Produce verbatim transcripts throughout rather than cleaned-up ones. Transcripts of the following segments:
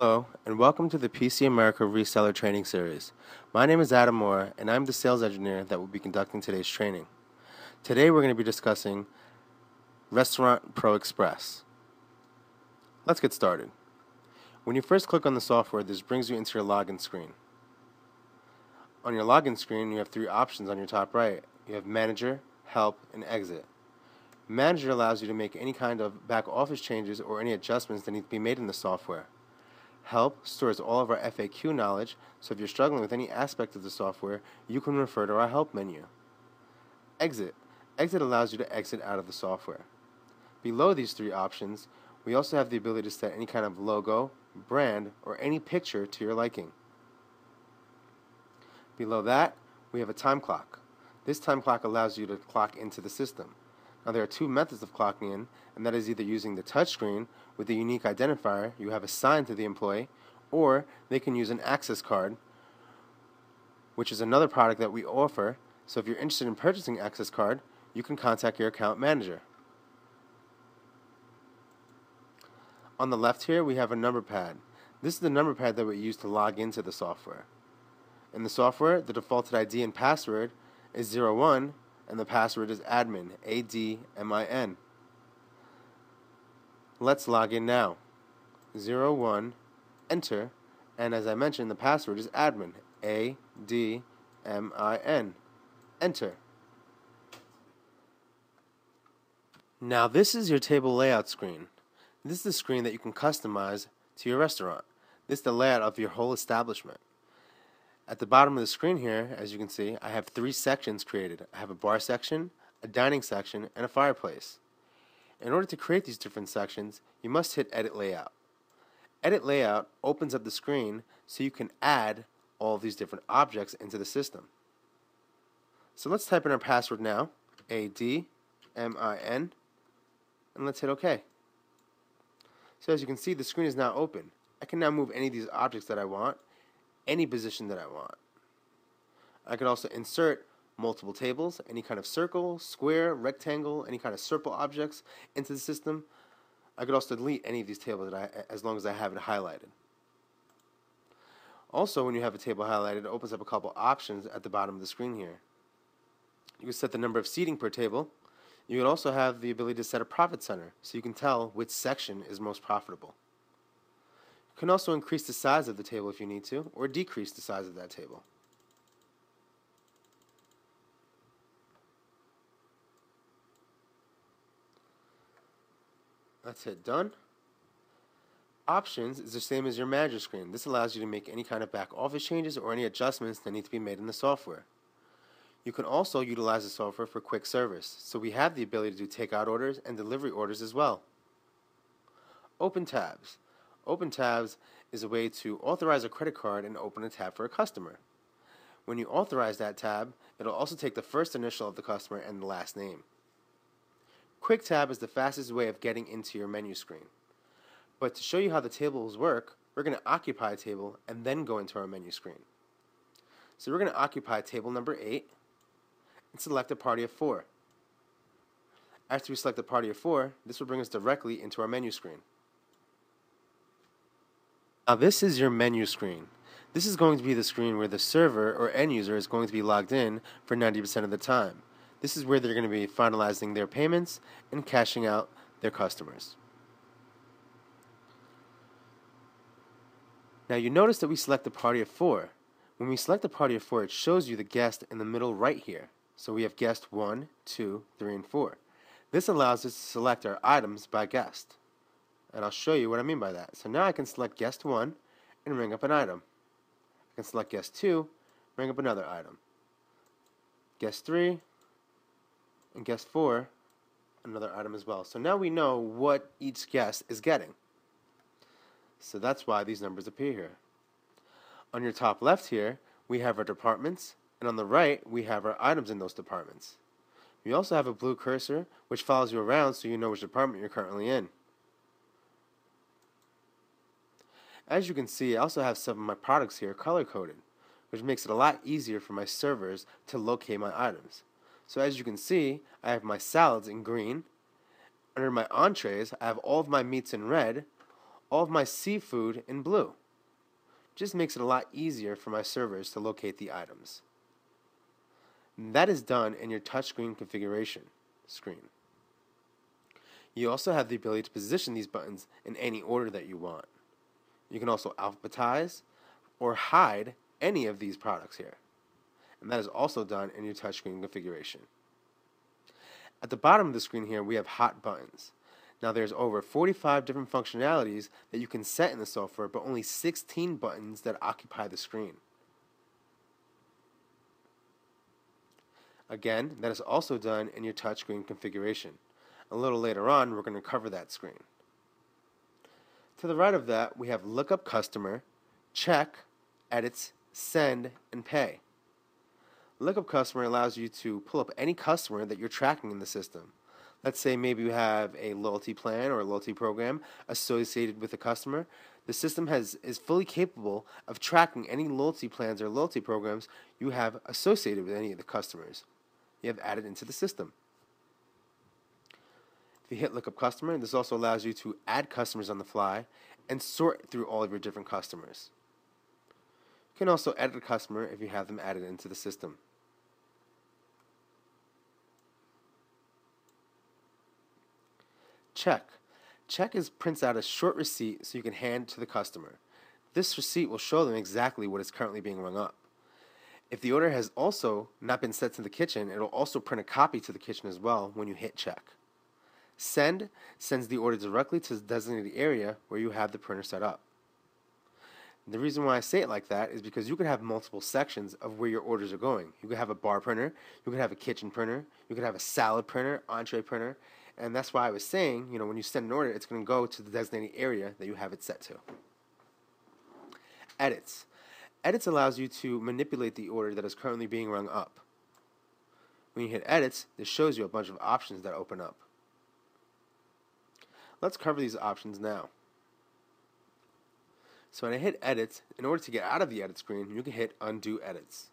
Hello, and welcome to the P C America Reseller Training Series. My name is Adam Moore, and I'm the sales engineer that will be conducting today's training. Today we're going to be discussing Restaurant Pro Express. Let's get started. When you first click on the software, this brings you into your login screen. On your login screen, you have three options on your top right. You have Manager, Help, and Exit. Manager allows you to make any kind of back office changes or any adjustments that need to be made in the software. Help stores all of our F A Q knowledge, so if you're struggling with any aspect of the software, you can refer to our help menu. Exit. Exit allows you to exit out of the software. Below these three options, we also have the ability to set any kind of logo, brand, or any picture to your liking. Below that, we have a time clock. This time clock allows you to clock into the system. Now, there are two methods of clocking in, and that is either using the touchscreen with a unique identifier you have assigned to the employee, or they can use an access card, which is another product that we offer. So if you're interested in purchasing access card, you can contact your account manager. On the left here, we have a number pad. This is the number pad that we use to log into the software. In the software, the defaulted I D and password is zero one, and the password is admin, A D M I N. Let's log in now. zero one, enter, and as I mentioned, the password is admin, A D M I N, enter. Now this is your table layout screen. This is the screen that you can customize to your restaurant. This is the layout of your whole establishment. At the bottom of the screen here, as you can see, I have three sections created. I have a bar section, a dining section, and a fireplace. In order to create these different sections, you must hit Edit Layout. Edit Layout opens up the screen so you can add all these different objects into the system. So let's type in our password now, A D M I N, and let's hit OK. So as you can see, the screen is now open. I can now move any of these objects that I want, any position that I want. I could also insert multiple tables, any kind of circle, square, rectangle, any kind of circle objects into the system. I could also delete any of these tables that I, as long as I have it highlighted. Also, when you have a table highlighted, it opens up a couple options at the bottom of the screen here. You can set the number of seating per table. You could also have the ability to set a profit center, so you can tell which section is most profitable. You can also increase the size of the table if you need to, or decrease the size of that table. Let's hit done. Options is the same as your manager screen. This allows you to make any kind of back office changes or any adjustments that need to be made in the software. You can also utilize the software for quick service, so we have the ability to do takeout orders and delivery orders as well. Open tabs. Open tabs is a way to authorize a credit card and open a tab for a customer. When you authorize that tab, it'll also take the first initial of the customer and the last name. Quick tab is the fastest way of getting into your menu screen. But to show you how the tables work, we're going to occupy a table and then go into our menu screen. So we're going to occupy table number eight and select a party of four. After we select a party of four, this will bring us directly into our menu screen. Now this is your menu screen. This is going to be the screen where the server or end user is going to be logged in for ninety percent of the time. This is where they're going to be finalizing their payments and cashing out their customers. Now you notice that we select the party of four. When we select the party of four, it shows you the guest in the middle right here. So we have guest one, two, three, and four. This allows us to select our items by guest. And I'll show you what I mean by that. So now I can select guest one and ring up an item. I can select guest two, ring up another item. Guest three and guest four, another item as well. So now we know what each guest is getting. So that's why these numbers appear here. On your top left here, we have our departments, and on the right, we have our items in those departments. We also have a blue cursor, which follows you around so you know which department you're currently in. As you can see, I also have some of my products here color-coded, which makes it a lot easier for my servers to locate my items. So as you can see, I have my salads in green. Under my entrees, I have all of my meats in red, all of my seafood in blue. Just makes it a lot easier for my servers to locate the items. That is done in your touchscreen configuration screen. You also have the ability to position these buttons in any order that you want. You can also alphabetize or hide any of these products here. And that is also done in your touchscreen configuration. At the bottom of the screen here, we have hot buttons. Now there's over forty-five different functionalities that you can set in the software, but only sixteen buttons that occupy the screen. Again, that is also done in your touchscreen configuration. A little later on, we're going to cover that screen. To the right of that, we have Lookup Customer, Check, Edits, Send, and Pay. Lookup Customer allows you to pull up any customer that you're tracking in the system. Let's say maybe you have a loyalty plan or a loyalty program associated with a customer. The system has is fully capable of tracking any loyalty plans or loyalty programs you have associated with any of the customers you have added into the system. If you hit Lookup Customer, this also allows you to add customers on the fly and sort through all of your different customers. You can also edit a customer if you have them added into the system. Check. Check is prints out a short receipt so you can hand to the customer. This receipt will show them exactly what is currently being rung up. If the order has also not been sent to the kitchen, it will also print a copy to the kitchen as well when you hit check. Send sends the order directly to the designated area where you have the printer set up. The reason why I say it like that is because you could have multiple sections of where your orders are going. You could have a bar printer, you could have a kitchen printer, you could have a salad printer, entree printer. And that's why I was saying, you know, when you send an order, it's going to go to the designated area that you have it set to. Edits. Edits allows you to manipulate the order that is currently being rung up. When you hit edits, this shows you a bunch of options that open up. Let's cover these options now. So when I hit edits, in order to get out of the edit screen, you can hit undo edits.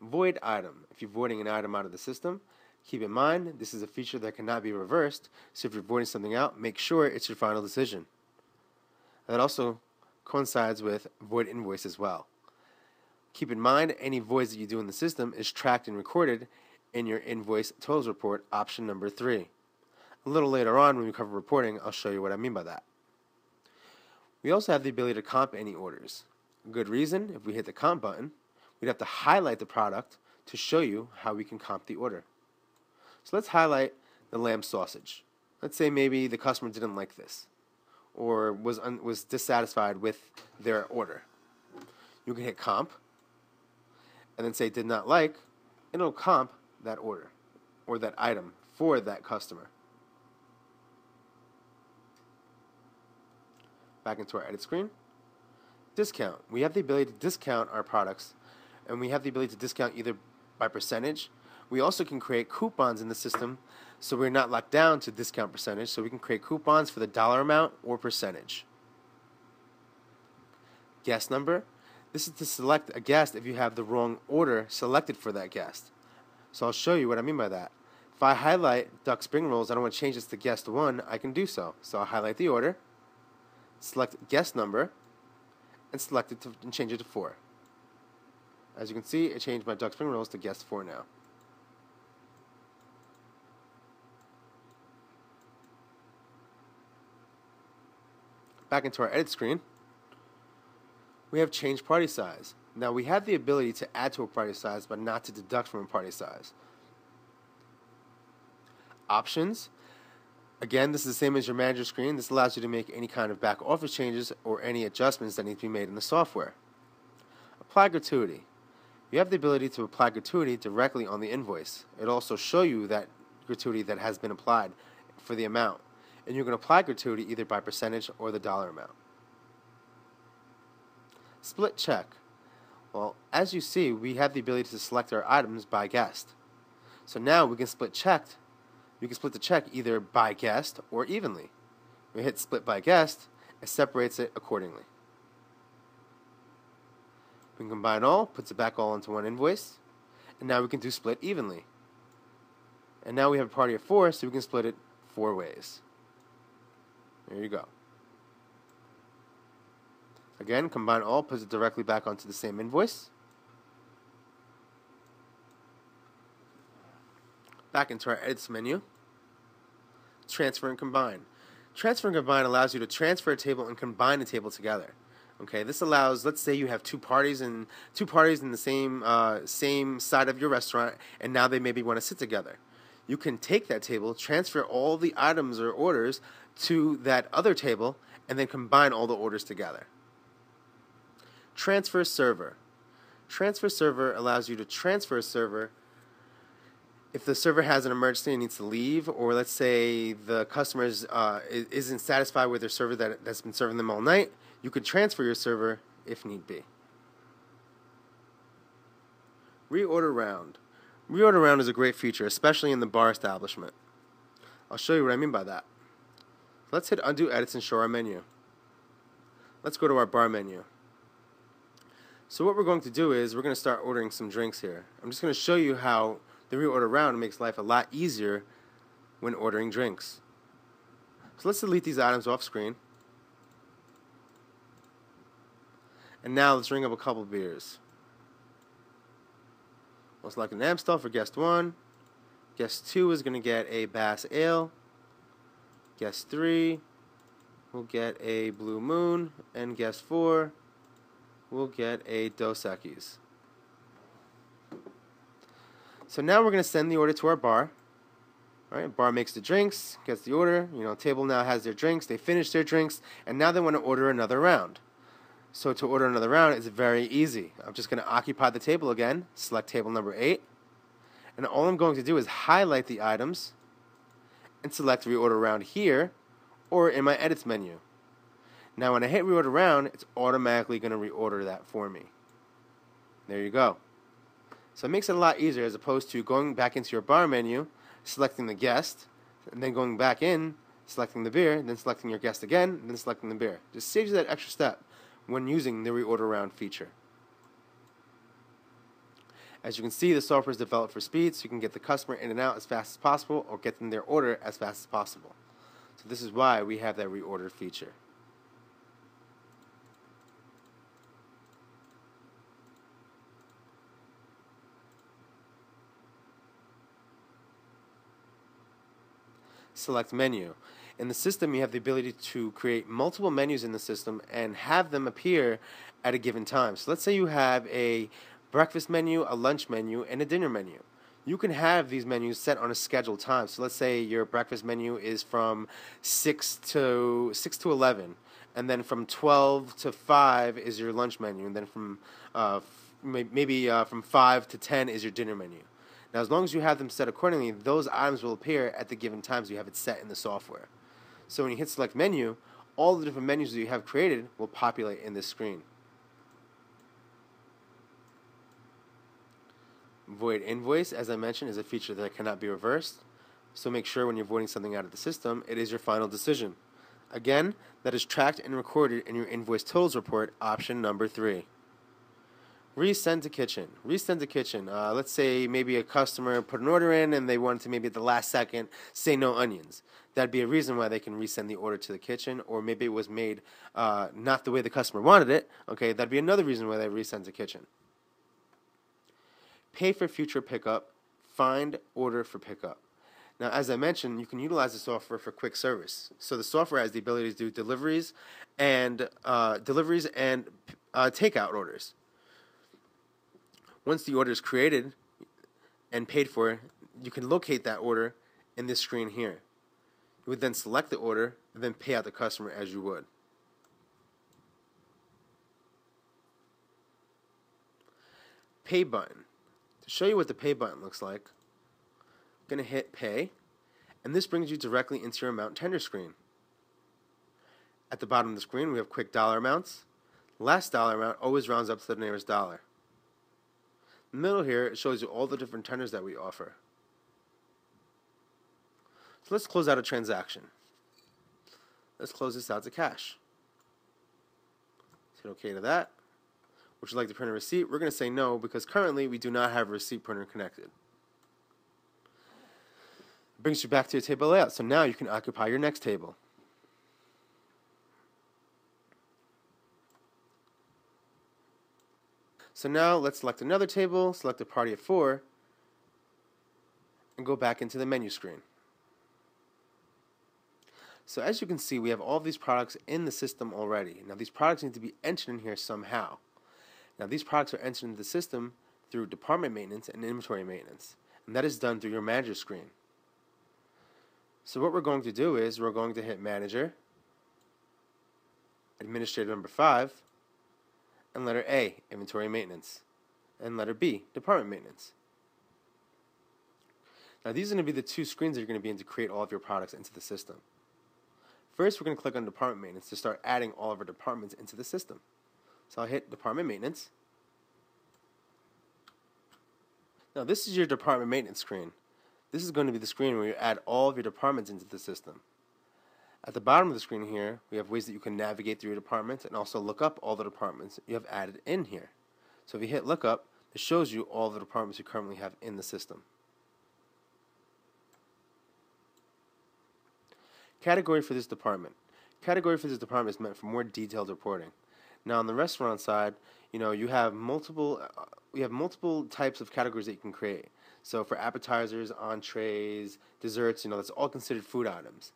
Void item. If you're voiding an item out of the system, keep in mind, this is a feature that cannot be reversed, so if you're voiding something out, make sure it's your final decision. And that also coincides with void invoice as well. Keep in mind, any voids that you do in the system is tracked and recorded in your invoice totals report, option number three. A little later on when we cover reporting, I'll show you what I mean by that. We also have the ability to comp any orders. Good reason, if we hit the comp button, we'd have to highlight the product to show you how we can comp the order. So let's highlight the lamb sausage. Let's say maybe the customer didn't like this or was, un was dissatisfied with their order. You can hit comp and then say did not like, and it'll comp that order or that item for that customer. Back into our edit screen. Discount. We have the ability to discount our products, and we have the ability to discount either by percentage. We also can create coupons in the system, so we're not locked down to discount percentage, so we can create coupons for the dollar amount or percentage. Guest number. This is to select a guest if you have the wrong order selected for that guest. So I'll show you what I mean by that. If I highlight duck spring rolls, I don't want to change this to guest one, I can do so. So I'll highlight the order, select guest number, and select it to, and change it to four. As you can see, it changed my duck spring rolls to guest four now. Back into our edit screen, we have change party size. Now we have the ability to add to a party size but not to deduct from a party size. Options, again this is the same as your manager screen. This allows you to make any kind of back office changes or any adjustments that need to be made in the software. Apply gratuity. You have the ability to apply gratuity directly on the invoice. It'll also show you that gratuity that has been applied for the amount. And you can apply gratuity either by percentage or the dollar amount. Split check. Well, as you see, we have the ability to select our items by guest. So now we can split check. You can split the check either by guest or evenly. We hit split by guest, it separates it accordingly. We can combine all, puts it back all into one invoice, and now we can do split evenly. And now we have a party of four, so we can split it four ways. There you go. Again, combine all, puts it directly back onto the same invoice. Back into our edits menu. Transfer and combine. Transfer and combine allows you to transfer a table and combine a table together. Okay, this allows, let's say you have two parties and two parties in the same uh, same side of your restaurant, and now they maybe want to sit together. You can take that table, transfer all the items or orders to that other table, and then combine all the orders together. Transfer server. Transfer server allows you to transfer a server if the server has an emergency and needs to leave, or let's say the customer is, uh, isn't satisfied with their server that, that's been serving them all night. You could transfer your server if need be. Reorder round. Reorder round is a great feature, especially in the bar establishment. I'll show you what I mean by that. Let's hit undo edits and show our menu. Let's go to our bar menu. So what we're going to do is we're going to start ordering some drinks here. I'm just going to show you how the reorder round makes life a lot easier when ordering drinks. So let's delete these items off screen. And now let's ring up a couple beers. Most likely an Amstel for guest one. Guest two is going to get a Bass Ale. Guest three will get a Blue Moon. And guest four will get a Dos Equis. So now we're going to send the order to our bar. All right, bar makes the drinks, gets the order. You know, table now has their drinks. They finish their drinks, and now they want to order another round. So to order another round is very easy. I'm just going to occupy the table again, select table number eight, and all I'm going to do is highlight the items and select reorder round here or in my edits menu. Now when I hit reorder round, it's automatically going to reorder that for me. There you go. So it makes it a lot easier as opposed to going back into your bar menu, selecting the guest, and then going back in, selecting the beer, and then selecting your guest again, and then selecting the beer. Just saves you that extra step when using the reorder round feature. As you can see, the software is developed for speed, so you can get the customer in and out as fast as possible or get them their order as fast as possible. So this is why we have that reorder feature. Select menu. In the system, you have the ability to create multiple menus in the system and have them appear at a given time. So let's say you have a breakfast menu, a lunch menu, and a dinner menu. You can have these menus set on a scheduled time. So let's say your breakfast menu is from six to eleven, and then from twelve to five is your lunch menu, and then from uh, maybe uh, from five to ten is your dinner menu. Now, as long as you have them set accordingly, those items will appear at the given times you have it set in the software. So when you hit select menu, all the different menus that you have created will populate in this screen. Void invoice, as I mentioned, is a feature that cannot be reversed. So make sure when you're voiding something out of the system, it is your final decision. Again, that is tracked and recorded in your invoice totals report, option number three. Resend to kitchen. Resend to kitchen. Uh, let's say maybe a customer put an order in and they wanted to maybe at the last second say no onions. That'd be a reason why they can resend the order to the kitchen, or maybe it was made uh, not the way the customer wanted it. Okay, that'd be another reason why they resend to kitchen. Pay for future pickup. Find order for pickup. Now, as I mentioned, you can utilize the software for quick service. So the software has the ability to do deliveries and uh, deliveries and uh, takeout orders. Once the order is created and paid for, you can locate that order in this screen here. You would then select the order and then pay out the customer as you would. Pay button. To show you what the pay button looks like, I'm going to hit pay, and this brings you directly into your amount tender screen. At the bottom of the screen, we have quick dollar amounts. Last dollar amount always rounds up to the nearest dollar. In the middle here, it shows you all the different tenders that we offer. So let's close out a transaction. Let's close this out to cash. Let's hit OK to that. Would you like to print a receipt? We're going to say no because currently we do not have a receipt printer connected. It brings you back to your table layout. So now you can occupy your next table. So now let's select another table, select a party of four, and go back into the menu screen. So as you can see, we have all these products in the system already. Now these products need to be entered in here somehow. Now these products are entered into the system through department maintenance and inventory maintenance, and that is done through your manager screen. So what we're going to do is we're going to hit manager, administrator number five, and letter A, inventory maintenance, and letter B, department maintenance. Now these are going to be the two screens that you're going to be in to create all of your products into the system. First, we're going to click on department maintenance to start adding all of our departments into the system. So I'll hit department maintenance. Now this is your department maintenance screen. This is going to be the screen where you add all of your departments into the system. At the bottom of the screen here, we have ways that you can navigate through your departments and also look up all the departments you have added in here. So if you hit look up, it shows you all the departments you currently have in the system. Category for this department. Category for this department is meant for more detailed reporting. Now on the restaurant side, you know, you have multiple uh, we have multiple types of categories that you can create. So for appetizers, entrees, desserts, you know, that's all considered food items.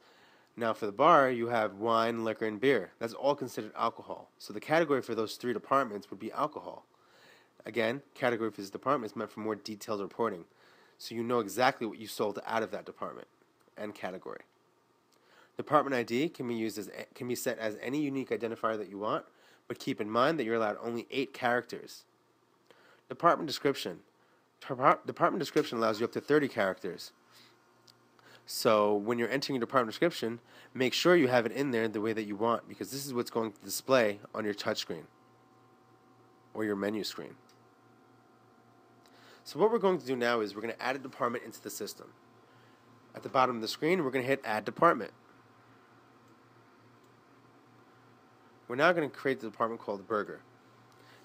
Now for the bar, you have wine, liquor, and beer. That's all considered alcohol. So the category for those three departments would be alcohol. Again, category for this department is meant for more detailed reporting, so you know exactly what you sold out of that department and category. Department I D can be used as can be set as any unique identifier that you want, but keep in mind that you're allowed only eight characters. Department description. Department description allows you up to thirty characters. So when you're entering your department description, make sure you have it in there the way that you want, because this is what's going to display on your touch screen or your menu screen. So what we're going to do now is we're going to add a department into the system. At the bottom of the screen, we're going to hit add department. We're now going to create the department called burger.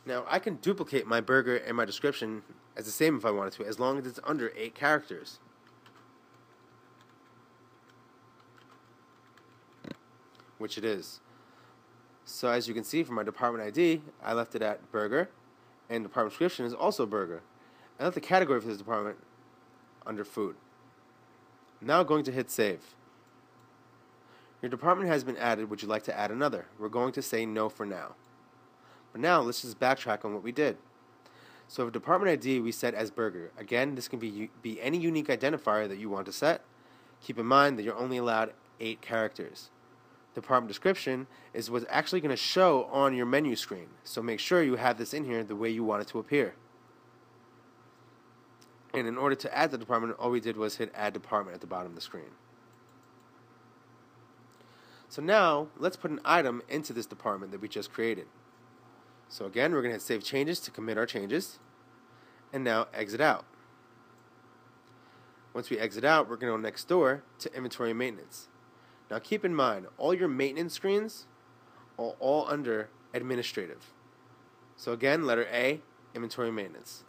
Now I can duplicate my burger and my description as the same if I wanted to, as long as it's under eight characters. Which it is. So as you can see from my department I D, I left it at burger, and department description is also burger. I left the category for this department under food. Now I'm going to hit save. Your department has been added. Would you like to add another? We're going to say no for now. But now let's just backtrack on what we did. So for department I D, we set as burger. Again, this can be be any unique identifier that you want to set. Keep in mind that you're only allowed eight characters. Department description is what's actually going to show on your menu screen. So make sure you have this in here the way you want it to appear. And in order to add the department, all we did was hit add department at the bottom of the screen. So now let's put an item into this department that we just created. So again, we're going to hit save changes to commit our changes, and now exit out. Once we exit out, we're going to go next door to inventory maintenance. Now keep in mind, all your maintenance screens are all under administrative. So again, letter A, inventory maintenance.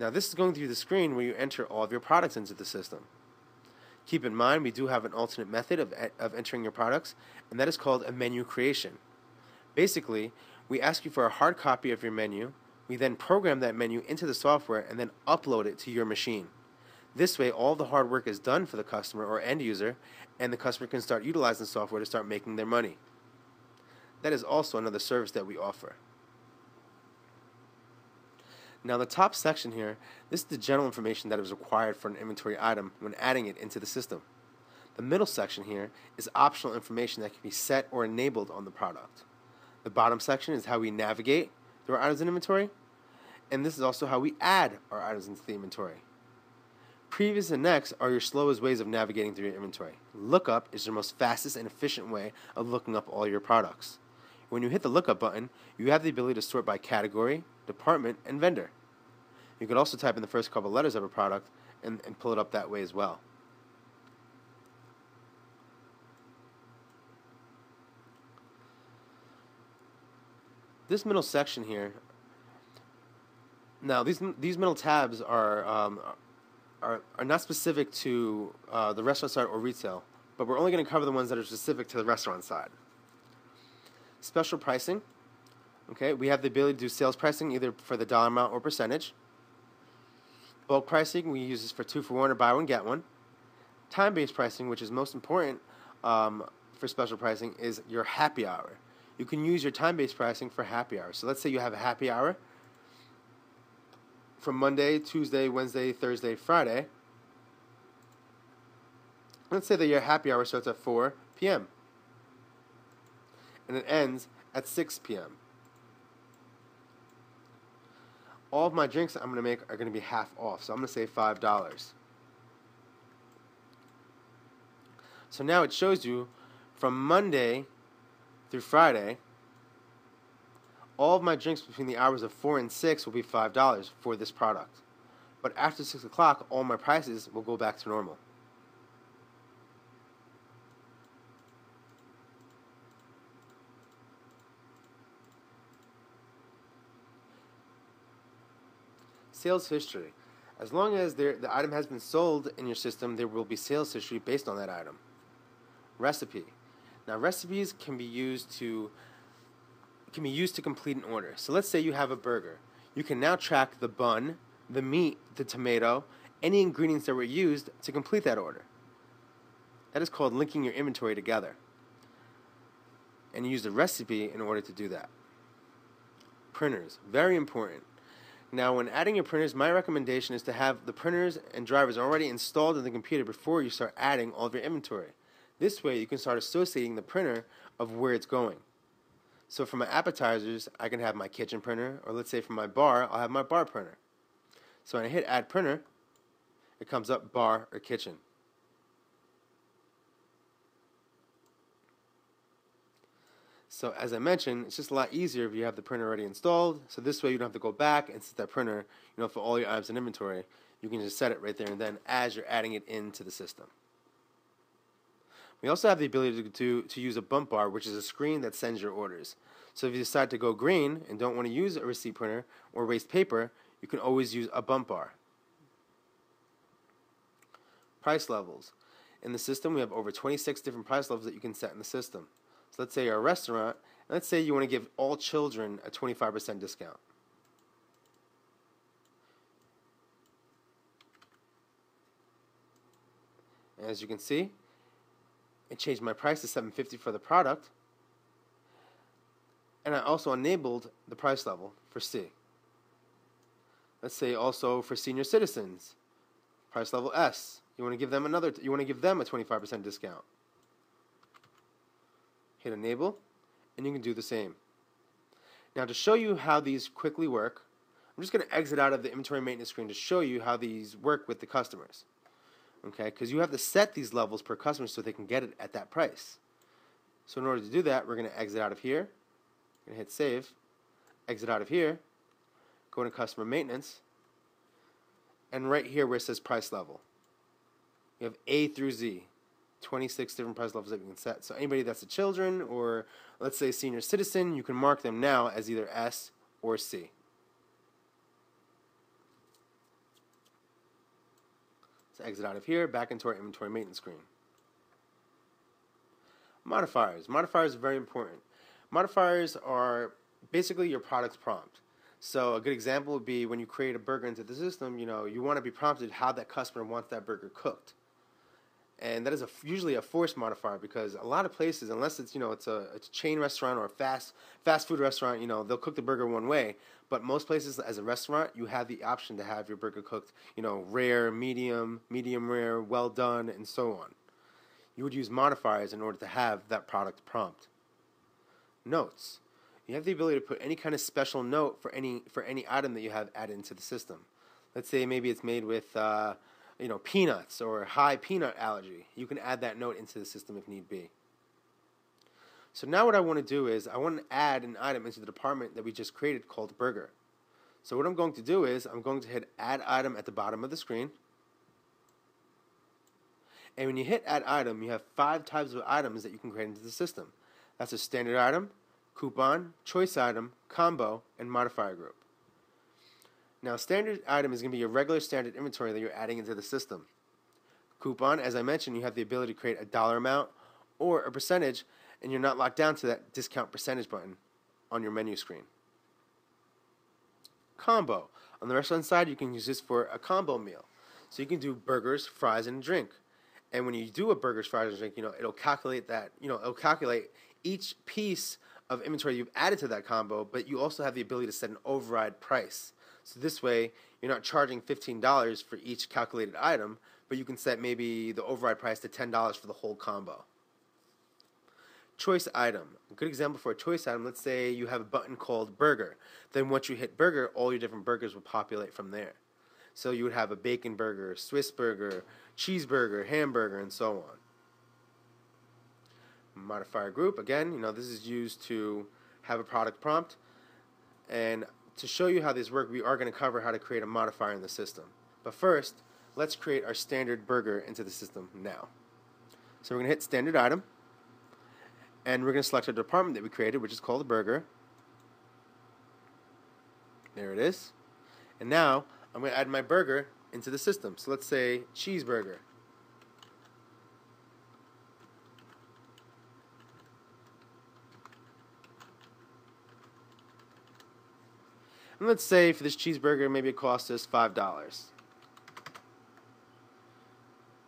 Now this is going through the screen where you enter all of your products into the system. Keep in mind, we do have an alternate method of, of entering your products, and that is called a menu creation. Basically, we ask you for a hard copy of your menu. We then program that menu into the software and then upload it to your machine. This way, all the hard work is done for the customer or end user, and the customer can start utilizing the software to start making their money. That is also another service that we offer. Now the top section here, this is the general information that is required for an inventory item when adding it into the system. The middle section here is optional information that can be set or enabled on the product. The bottom section is how we navigate through our items in inventory, and this is also how we add our items into the inventory. Previous and next are your slowest ways of navigating through your inventory. Lookup is your most fastest and efficient way of looking up all your products. When you hit the lookup button, you have the ability to sort by category, department, and vendor. You could also type in the first couple letters of a product and, and pull it up that way as well. This middle section here, now these, these middle tabs are, um, are, are not specific to uh, the restaurant side or retail, but we're only going to cover the ones that are specific to the restaurant side. Special pricing. Okay, we have the ability to do sales pricing either for the dollar amount or percentage. Bulk pricing we use this for two for one or buy one get one. Time-based pricing, which is most important um, for special pricing, is your happy hour. You can use your time-based pricing for happy hour. So let's say you have a happy hour from Monday, Tuesday, Wednesday, Thursday, Friday. Let's say that your happy hour starts at four P M and it ends at six P M All of my drinks I'm going to make are going to be half off, so I'm going to say five dollars. So now it shows you from Monday through Friday, all of my drinks between the hours of four and six will be five dollars for this product. But after six o'clock, all my prices will go back to normal. Sales history. As long as there, the item has been sold in your system, there will be sales history based on that item. Recipe. Now, recipes can be used to can be used to complete an order. So let's say you have a burger. You can now track the bun, the meat, the tomato, any ingredients that were used to complete that order. That is called linking your inventory together. And you use the recipe in order to do that. Printers. Very important. Now, when adding your printers, my recommendation is to have the printers and drivers already installed in the computer before you start adding all of your inventory. This way, you can start associating the printer of where it's going. So for my appetizers, I can have my kitchen printer, or let's say for my bar, I'll have my bar printer. So when I hit Add Printer, it comes up Bar or Kitchen. So as I mentioned, it's just a lot easier if you have the printer already installed. So this way you don't have to go back and set that printer, you know, for all your items in inventory. You can just set it right there and then as you're adding it into the system. We also have the ability to, to, to use a bump bar, which is a screen that sends your orders. So if you decide to go green and don't want to use a receipt printer or waste paper, you can always use a bump bar. Price levels. In the system, we have over twenty-six different price levels that you can set in the system. So let's say you're a restaurant, and let's say you want to give all children a twenty-five percent discount. And as you can see, it changed my price to seven fifty for the product, and I also enabled the price level for C. Let's say also for senior citizens, price level S. You want to give them another. You want to give them a twenty-five percent discount. Hit enable, and you can do the same. Now to show you how these quickly work, I'm just going to exit out of the inventory maintenance screen to show you how these work with the customers. Okay, because you have to set these levels per customer so they can get it at that price. So in order to do that, we're going to exit out of here, and hit save, exit out of here, go to customer maintenance, and right here where it says price level, you have A through Z. twenty-six different price levels that we can set. So anybody that's a children or let's say senior citizen, you can mark them now as either S or C. Let's exit out of here, back into our inventory maintenance screen. Modifiers. Modifiers are very important. Modifiers are basically your product's prompt. So a good example would be when you create a burger into the system, you know, you want to be prompted how that customer wants that burger cooked. And that is a, usually a forced modifier because a lot of places, unless it's, you know, it's a, it's a chain restaurant or a fast, fast food restaurant, you know, they'll cook the burger one way. But most places, as a restaurant, you have the option to have your burger cooked, you know, rare, medium, medium rare, well done, and so on. You would use modifiers in order to have that product prompt. Notes. You have the ability to put any kind of special note for any, for any item that you have added into the system. Let's say maybe it's made with... Uh, you know, peanuts or high peanut allergy. You can add that note into the system if need be. So now what I want to do is I want to add an item into the department that we just created called burger. So what I'm going to do is I'm going to hit add item at the bottom of the screen. And when you hit add item, you have five types of items that you can create into the system. That's a standard item, coupon, choice item, combo, and modifier group. Now, standard item is going to be your regular standard inventory that you're adding into the system. Coupon, as I mentioned, you have the ability to create a dollar amount or a percentage, and you're not locked down to that discount percentage button on your menu screen. combo. On the restaurant side, you can use this for a combo meal. So you can do burgers, fries, and drink. And when you do a burgers, fries, and drink, you know, it'll calculate that, you know, it'll calculate each piece of inventory you've added to that combo, but you also have the ability to set an override price. So this way, you're not charging fifteen dollars for each calculated item, but you can set maybe the override price to ten dollars for the whole combo. Choice item. A good example for a choice item, let's say you have a button called burger. Then once you hit burger, all your different burgers will populate from there. So you would have a bacon burger, Swiss burger, cheeseburger, hamburger, and so on. Modifier group, again, you know, this is used to have a product prompt. And to show you how these work, we are going to cover how to create a modifier in the system. But first, let's create our standard burger into the system now. So we're going to hit standard item, and we're going to select a department that we created, which is called a burger. There it is. And now I'm going to add my burger into the system. So let's say cheeseburger. And let's say for this cheeseburger, maybe it costs us five dollars.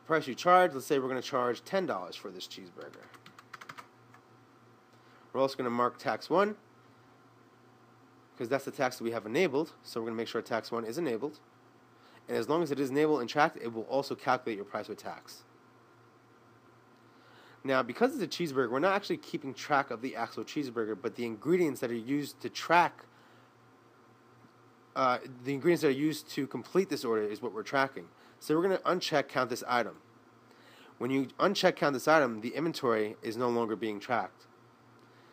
Price you charge, let's say we're going to charge ten dollars for this cheeseburger. We're also going to mark tax one, because that's the tax that we have enabled. So we're going to make sure tax one is enabled. And as long as it is enabled and tracked, it will also calculate your price with tax. Now, because it's a cheeseburger, we're not actually keeping track of the actual cheeseburger, but the ingredients that are used to track Uh, the ingredients that are used to complete this order is what we're tracking. So we're going to uncheck count this item. When you uncheck count this item, the inventory is no longer being tracked.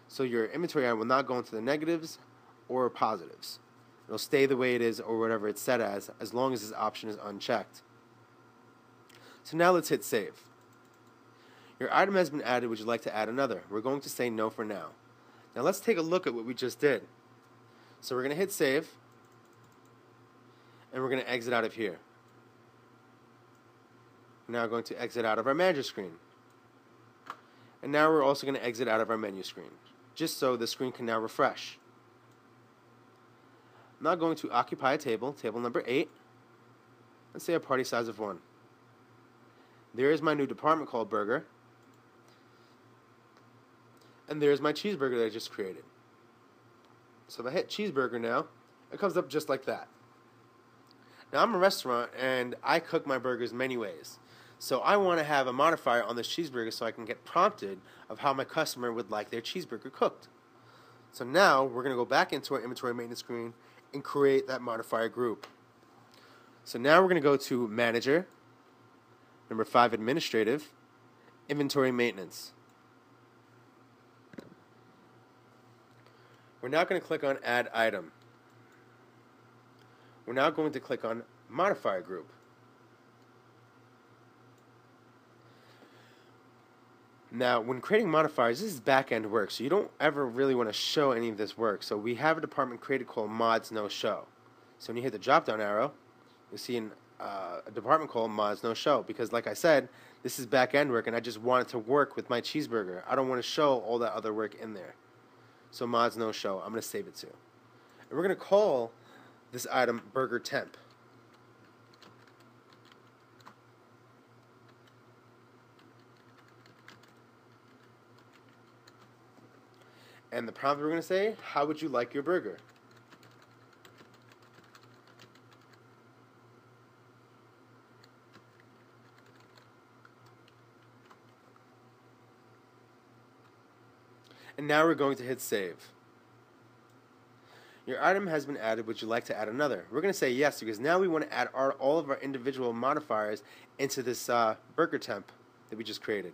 So your inventory item will not go into the negatives or positives. It'll stay the way it is or whatever it's set as, as long as this option is unchecked. So now let's hit save. Your item has been added. Would you like to add another? We're going to say no for now. Now let's take a look at what we just did. So we're going to hit save. And we're going to exit out of here. We're now going to exit out of our manager screen. And now we're also going to exit out of our menu screen, just so the screen can now refresh. I'm now going to occupy a table, table number eight. Let's say a party size of one. There is my new department called burger. And there's my cheeseburger that I just created. So if I hit cheeseburger now, it comes up just like that. Now, I'm a restaurant, and I cook my burgers many ways. So I want to have a modifier on this cheeseburger so I can get prompted of how my customer would like their cheeseburger cooked. So now we're going to go back into our inventory maintenance screen and create that modifier group. So now we're going to go to Manager, number five, Administrative, Inventory Maintenance. We're now going to click on Add Item. We're now going to click on Modifier Group. Now, when creating modifiers, this is back-end work, so you don't ever really want to show any of this work. So we have a department created called Mods No Show. So when you hit the drop-down arrow, you'll see an, uh, a department called Mods No Show, because like I said, this is back-end work, and I just want it to work with my cheeseburger. I don't want to show all that other work in there. So Mods No Show, I'm going to save it to. And we're going to call this item burger temp. And the prompt we're going to say, how would you like your burger? And now we're going to hit save. Your item has been added. Would you like to add another? We're going to say yes, because now we want to add our, all of our individual modifiers into this uh, burger temp that we just created.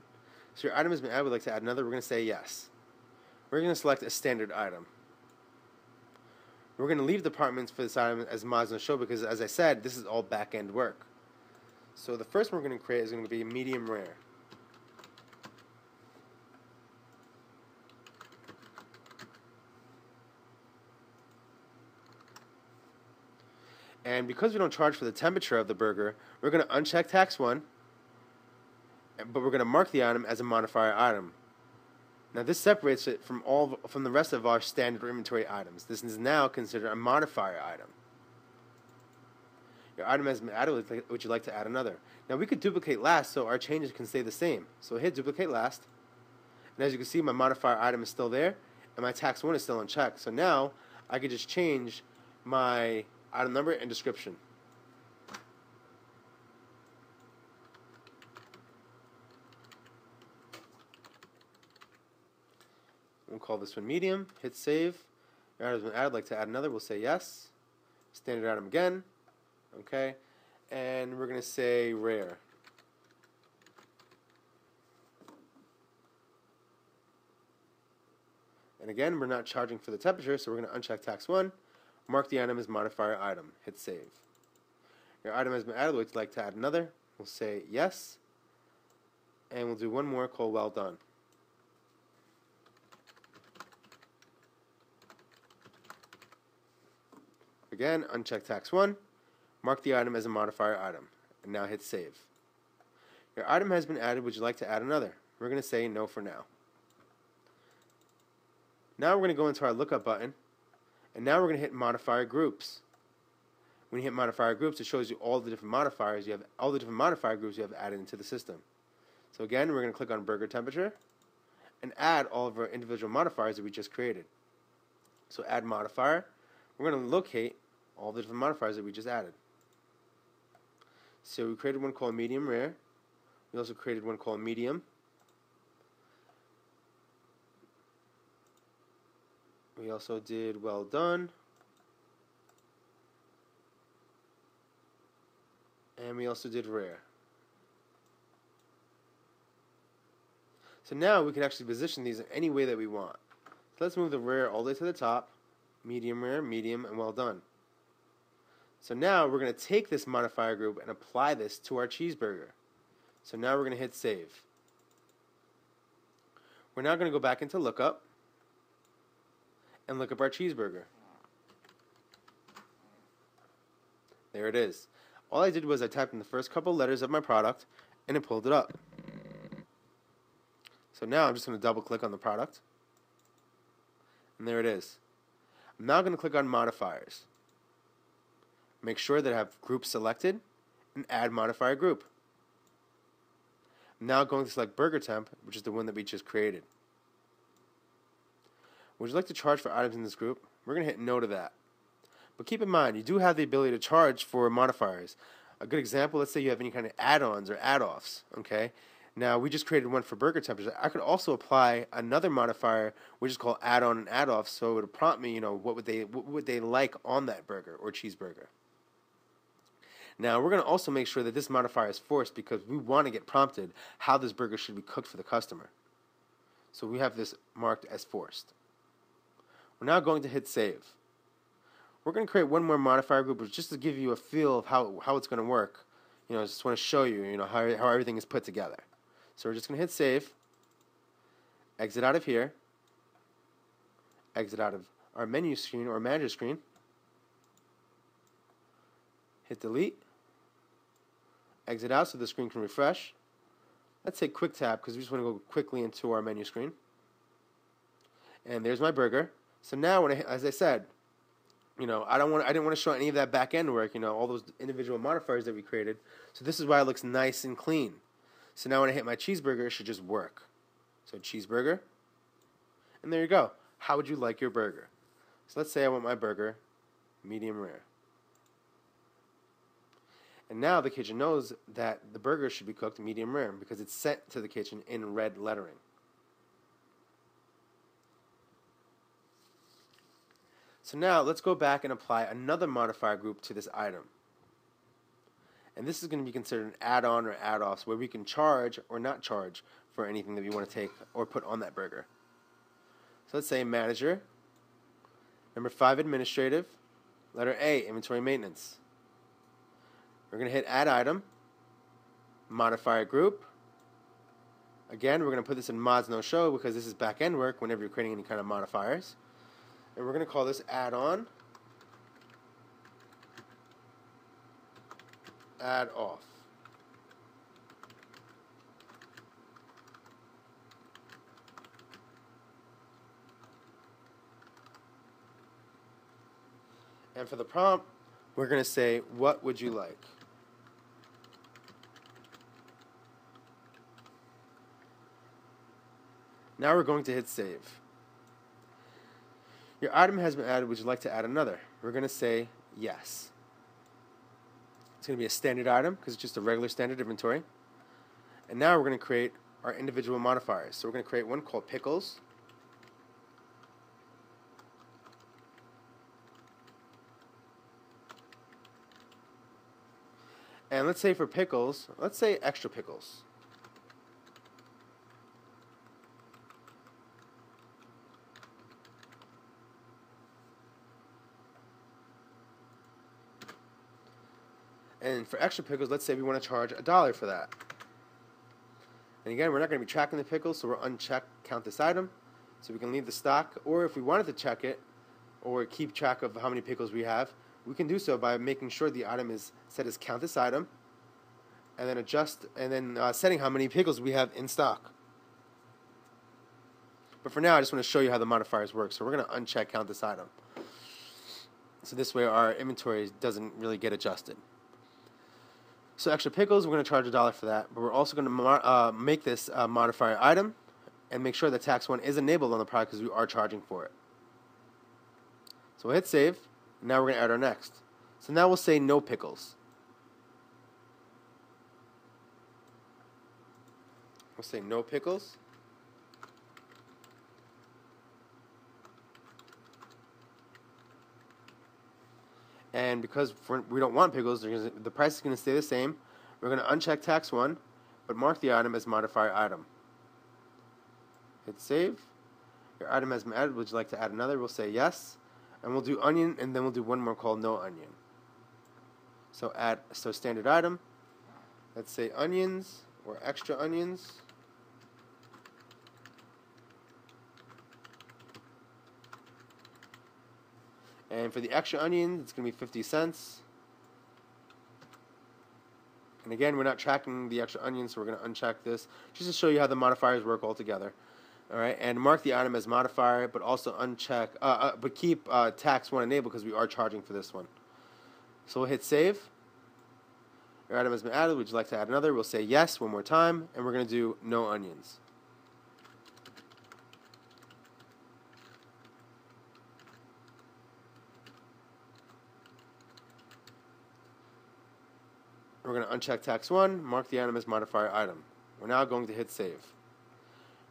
So your item has been added. Would you like to add another? We're going to say yes. We're going to select a standard item. We're going to leave departments for this item as Mods No Show because, as I said, this is all back-end work. So the first one we're going to create is going to be medium rare. And because we don't charge for the temperature of the burger, we're going to uncheck tax one, but we're going to mark the item as a modifier item. Now this separates it from all from the rest of our standard inventory items. This is now considered a modifier item. Your item has been added. Would you like to add another? Now, we could duplicate last, so our changes can stay the same. So hit duplicate last. And as you can see, my modifier item is still there, and my tax one is still unchecked. So now I could just change my item number and description. We'll call this one medium. Hit save. Your item has been added. Like to add another? We'll say yes. Standard item again. Okay. And we're going to say rare. And again, we're not charging for the temperature, so we're going to uncheck tax one. Mark the item as modifier item. Hit save. Your item has been added. Would you like to add another? We'll say yes. And we'll do one more. Call well done. Again, uncheck tax one. Mark the item as a modifier item. And now hit save. Your item has been added. Would you like to add another? We're going to say no for now. Now we're going to go into our lookup button, and now we're going to hit modifier groups. When you hit modifier groups, it shows you all the different modifiers you have, all the different modifier groups you have added into the system. So again, we're going to click on burger temperature and add all of our individual modifiers that we just created. So add modifier. We're going to locate all the different modifiers that we just added. So we created one called medium rare. We also created one called medium. We also did well done. And we also did rare. So now we can actually position these in any way that we want. So let's move the rare all the way to the top. Medium rare, medium, and well done. So now we're going to take this modifier group and apply this to our cheeseburger. So now we're going to hit save. We're now going to go back into lookup and look up our cheeseburger. There it is. All I did was I typed in the first couple letters of my product and it pulled it up. So now I'm just going to double click on the product. And there it is. I'm now going to click on modifiers. Make sure that I have group selected and add modifier group. I'm now going to select burger temp, which is the one that we just created. Would you like to charge for items in this group? We're going to hit no to that. But keep in mind, you do have the ability to charge for modifiers. A good example, let's say you have any kind of add-ons or add-offs. Okay? Now, we just created one for burger temperature. I could also apply another modifier, which is called add-on and add-off, so it would prompt me, you know, what would they, what would they like on that burger or cheeseburger. Now, we're going to also make sure that this modifier is forced because we want to get prompted how this burger should be cooked for the customer. So we have this marked as forced. We're now going to hit save. We're going to create one more modifier group just to give you a feel of how, how it's going to work. You know, I just want to show you, you know, how, how everything is put together. So we're just going to hit save, exit out of here, exit out of our menu screen or manager screen, hit delete, exit out so the screen can refresh. Let's hit quick tab because we just want to go quickly into our menu screen. And there's my burger. So now, when I, as I said, you know, I don't want, I didn't want to show any of that back end work. You know, all those individual modifiers that we created. So this is why it looks nice and clean. So now when I hit my cheeseburger, it should just work. So cheeseburger, and there you go. How would you like your burger? So let's say I want my burger medium rare. And now the kitchen knows that the burger should be cooked medium rare because it's sent to the kitchen in red lettering. So now let's go back and apply another modifier group to this item. And this is going to be considered an add-on or add-offs where we can charge or not charge for anything that we want to take or put on that burger. So let's say manager, number five administrative, letter A, inventory maintenance. We're going to hit add item, modifier group. Again, we're going to put this in mods no show because this is back-end work whenever you're creating any kind of modifiers. And we're going to call this add-on, add-off. And for the prompt, we're going to say, what would you like? Now we're going to hit save. Your item has been added. Would you like to add another? We're going to say yes. It's going to be a standard item because it's just a regular standard inventory. And now we're going to create our individual modifiers. So we're going to create one called pickles. And let's say for pickles, let's say extra pickles. And for extra pickles, let's say we want to charge a dollar for that. And again, we're not going to be tracking the pickles, so we're uncheck count this item. So we can leave the stock, or if we wanted to check it, or keep track of how many pickles we have, we can do so by making sure the item is set as count this item, and then adjust, and then uh, setting how many pickles we have in stock. But for now, I just want to show you how the modifiers work. So we're going to uncheck count this item. So this way, our inventory doesn't really get adjusted. So extra pickles, we're going to charge a dollar for that, but we're also going to mo uh, make this uh, modifier item and make sure that tax one is enabled on the product because we are charging for it. So we'll hit save. Now we're going to add our next. So now we'll say no pickles. We'll say no pickles. And because we don't want pickles, gonna, the price is going to stay the same. We're going to uncheck tax one, but mark the item as modifier item. Hit save. Your item has been added. Would you like to add another? We'll say yes. And we'll do onion, and then we'll do one more called no onion. So add, so standard item. Let's say onions or extra onions. And for the extra onions, it's going to be fifty cents. And again, we're not tracking the extra onions, so we're going to uncheck this just to show you how the modifiers work all together. All right, and mark the item as modifier, but also uncheck, uh, uh, but keep uh, tax one enabled because we are charging for this one. So we'll hit save. Your item has been added. Would you like to add another? We'll say yes one more time, and we're going to do no onions. We're going to uncheck tax one, mark the item as modifier item. We're now going to hit save.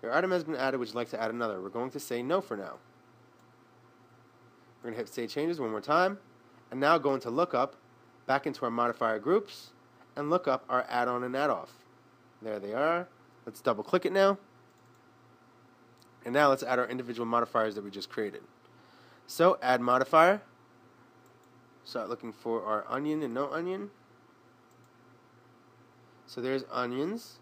Your item has been added. Would you like to add another? We're going to say no for now. We're going to hit save changes one more time. And now go into lookup, back into our modifier groups, and look up our add on and add off. There they are. Let's double click it now. And now let's add our individual modifiers that we just created. So add modifier. Start looking for our onion and no onion. So there's onions.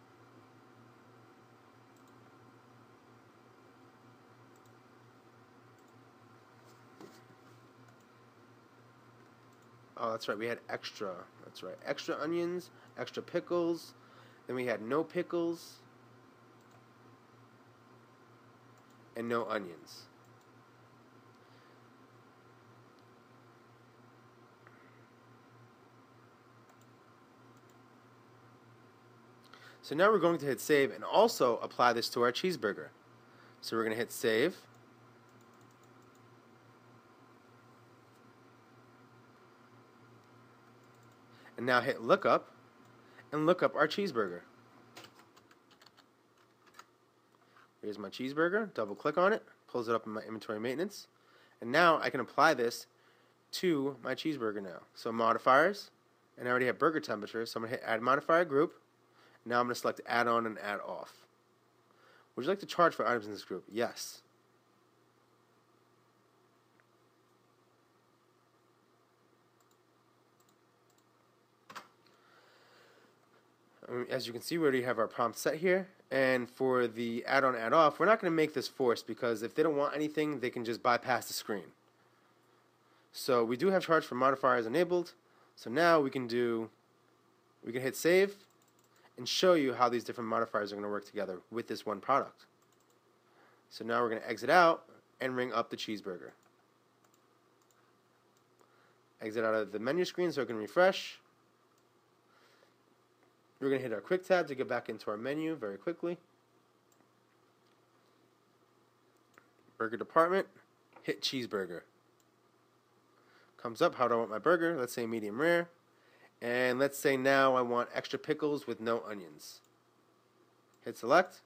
Oh, that's right, we had extra. That's right, extra onions, extra pickles. Then we had no pickles and no onions. So now we're going to hit save and also apply this to our cheeseburger. So we're going to hit save. And now hit lookup and look up our cheeseburger. Here's my cheeseburger. Double click on it. Pulls it up in my inventory maintenance. And now I can apply this to my cheeseburger now. So modifiers. And I already have burger temperature. So I'm going to hit add modifier group. Now I'm going to select add on and add off. Would you like to charge for items in this group? Yes. As you can see, we already have our prompt set here. And for the add on, add off, we're not going to make this forced because if they don't want anything, they can just bypass the screen. So we do have charge for modifiers enabled. So now we can do, we can hit save and show you how these different modifiers are going to work together with this one product. So now we're going to exit out and ring up the cheeseburger. exit out of the menu screen so it can refresh. We're going to hit our quick tab to get back into our menu very quickly. Burger department, hit cheeseburger. Comes up, how do I want my burger? Let's say medium rare. And let's say now I want extra pickles with no onions. Hit select,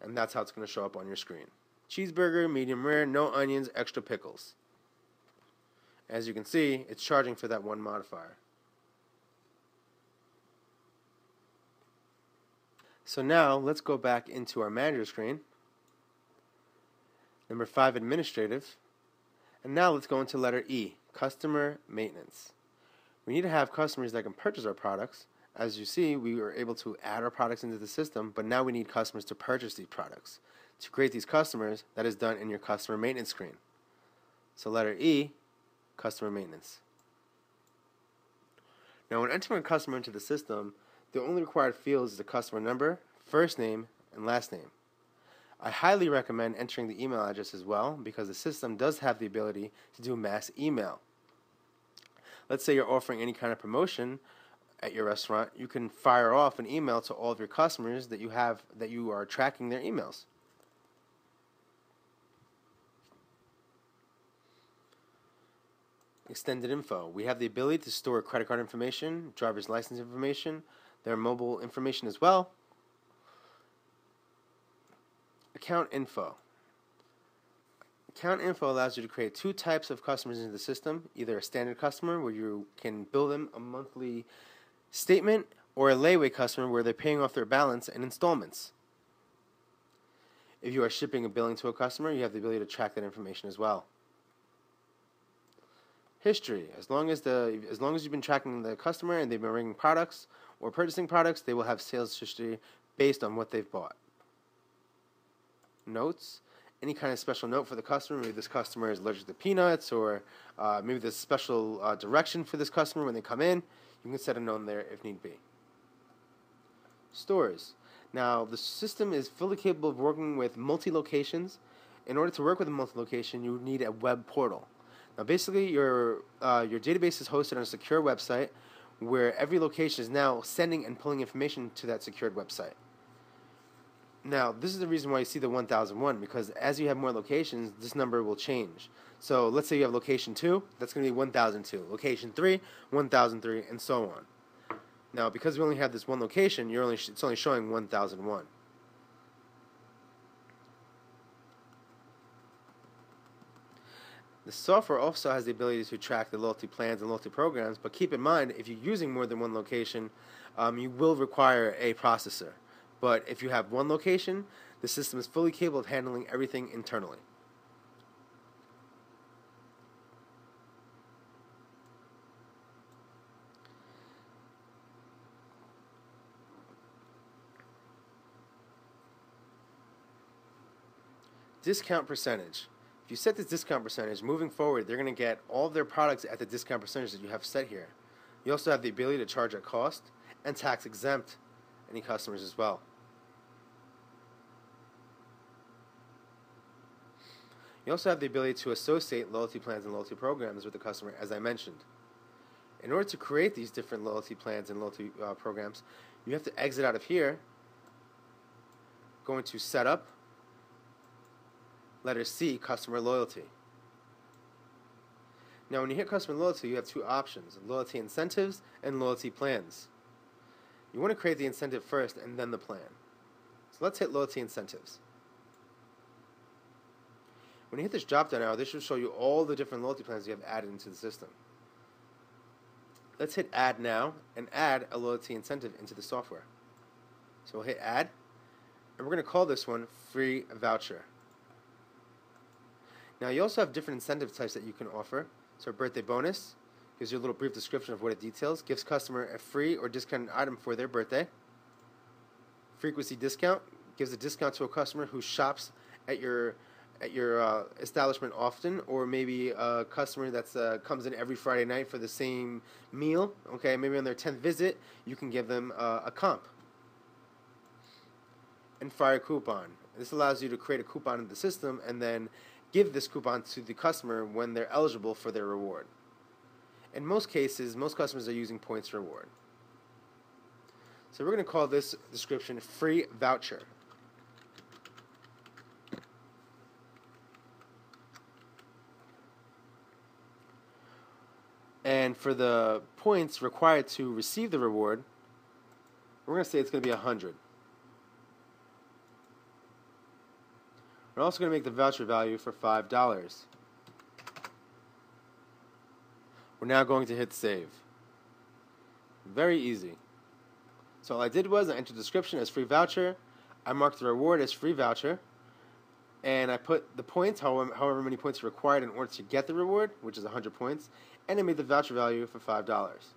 and that's how it's going to show up on your screen. Cheeseburger, medium rare, no onions, extra pickles. As you can see, it's charging for that one modifier. So now let's go back into our manager screen, number five, administrative, and now let's go into letter E, customer maintenance. We need to have customers that can purchase our products. As you see, we were able to add our products into the system, but now we need customers to purchase these products. To create these customers, that is done in your customer maintenance screen. So letter E, customer maintenance. Now when entering a customer into the system, the only required fields is the customer number, first name, and last name. I highly recommend entering the email address as well, because the system does have the ability to do mass email. Let's say you're offering any kind of promotion at your restaurant, you can fire off an email to all of your customers that you have, that you are tracking their emails. Extended info. We have the ability to store credit card information, driver's license information, their mobile information as well. Account info. Account info allows you to create two types of customers into the system, either a standard customer where you can bill them a monthly statement, or a layaway customer where they're paying off their balance in installments. If you are shipping a billing to a customer, you have the ability to track that information as well. History. As long as the as long as you've been tracking the customer and they've been bringing products or purchasing products, they will have sales history based on what they've bought. Notes. Any kind of special note for the customer. Maybe this customer is allergic to peanuts, or uh, maybe there's special uh, direction for this customer when they come in. You can set a note there if need be. Stores. Now, the system is fully capable of working with multi-locations. In order to work with a multi-location, you need a web portal. Now, basically, your, uh, your database is hosted on a secure website where every location is now sending and pulling information to that secured website. Now, this is the reason why you see the one thousand one, because as you have more locations, this number will change. So let's say you have location two, that's going to be one thousand two. Location three, one thousand three, and so on. Now, because we only have this one location, you're only sh it's only showing one thousand one. The software also has the ability to track the loyalty plans and loyalty programs, but keep in mind, if you're using more than one location, um, you will require a processor. But if you have one location, the system is fully capable of handling everything internally. Discount percentage. If you set this discount percentage, moving forward, they're going to get all of their products at the discount percentage that you have set here. You also have the ability to charge at cost and tax exempt any customers as well. You also have the ability to associate loyalty plans and loyalty programs with the customer, as I mentioned. In order to create these different loyalty plans and loyalty uh, programs, you have to exit out of here, go into Setup, letter C, Customer Loyalty. Now when you hit Customer Loyalty, you have two options, Loyalty Incentives and Loyalty Plans. You want to create the incentive first and then the plan. So let's hit Loyalty Incentives. When you hit this drop down arrow, this should show you all the different loyalty plans you have added into the system. Let's hit Add Now and add a loyalty incentive into the software. So we'll hit Add, and we're going to call this one Free Voucher. Now you also have different incentive types that you can offer. So birthday bonus gives you a little brief description of what it details, gives customer a free or discounted item for their birthday. Frequency discount gives a discount to a customer who shops at your at your uh, establishment often, or maybe a customer that uh, comes in every Friday night for the same meal. Okay, maybe on their tenth visit, you can give them uh, a comp. And fire coupon. This allows you to create a coupon in the system and then give this coupon to the customer when they're eligible for their reward. In most cases, most customers are using points to reward. So we're going to call this description free voucher. And for the points required to receive the reward, we're going to say it's going to be one hundred. We're also going to make the voucher value for five dollars. We're now going to hit save. Very easy. So all I did was I entered the description as free voucher, I marked the reward as free voucher, and I put the points, however, however many points are required in order to get the reward, which is one hundred points, and I made the voucher value for five dollars.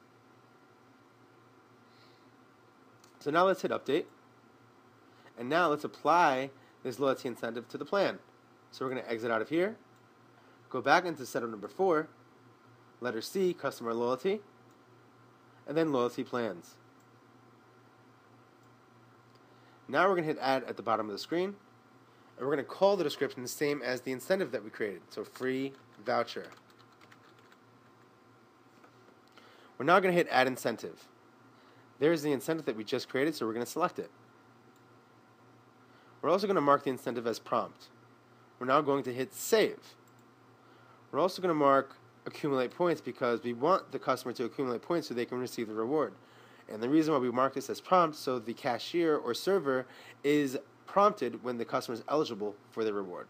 So now let's hit update. And now let's apply this loyalty incentive to the plan. So we're going to exit out of here, go back into setup number four, letter C, customer loyalty, and then loyalty plans. Now we're going to hit add at the bottom of the screen, and we're going to call the description the same as the incentive that we created, so free voucher. We're now going to hit add incentive. There's the incentive that we just created, so we're going to select it. We're also going to mark the incentive as prompt. We're now going to hit save. We're also going to mark accumulate points because we want the customer to accumulate points so they can receive the reward. And the reason why we mark this as prompt, so the cashier or server is prompted when the customer is eligible for the reward.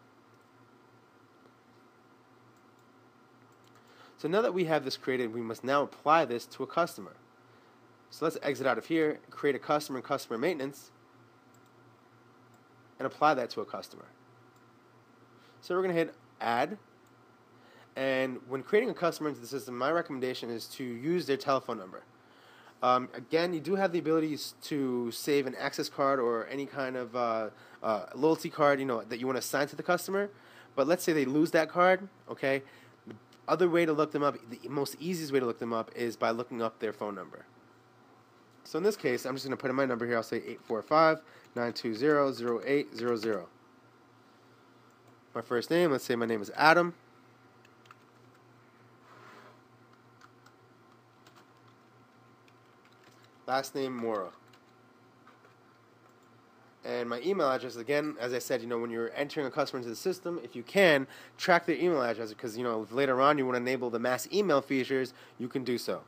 So now that we have this created, we must now apply this to a customer. So let's exit out of here, create a customer in customer maintenance, and apply that to a customer. So we're going to hit add. And when creating a customer into the system, my recommendation is to use their telephone number. Um, again, you do have the ability to save an access card or any kind of uh, uh, loyalty card, you know, that you want to assign to the customer. But let's say they lose that card, okay? The other way to look them up, the most easiest way to look them up is by looking up their phone number. So in this case, I'm just going to put in my number here. I'll say eight four five, nine two zero, zero eight zero zero. My first name, let's say my name is Adam. Last name, Mora. And my email address, again, as I said, you know, when you're entering a customer into the system, if you can, track their email address because, you know, later on you want to enable the mass email features, you can do so.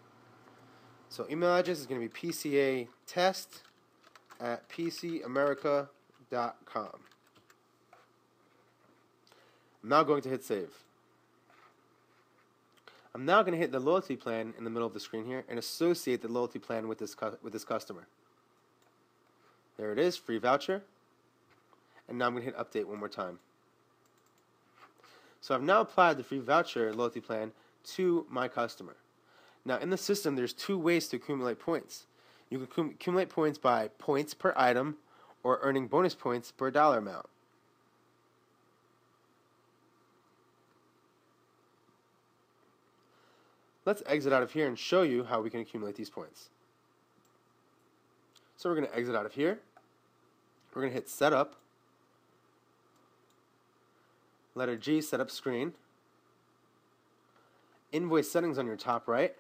So email address is going to be P C A test at P C America dot com. I'm now going to hit save. I'm now going to hit the loyalty plan in the middle of the screen here and associate the loyalty plan with this cu with this customer. There it is, free voucher. And now I'm going to hit update one more time. So I've now applied the free voucher loyalty plan to my customer. Now in the system, there's two ways to accumulate points. You can accumulate points by points per item or earning bonus points per dollar amount. Let's exit out of here and show you how we can accumulate these points. So we're going to exit out of here. We're going to hit setup. Letter G, setup screen. Invoice settings on your top right.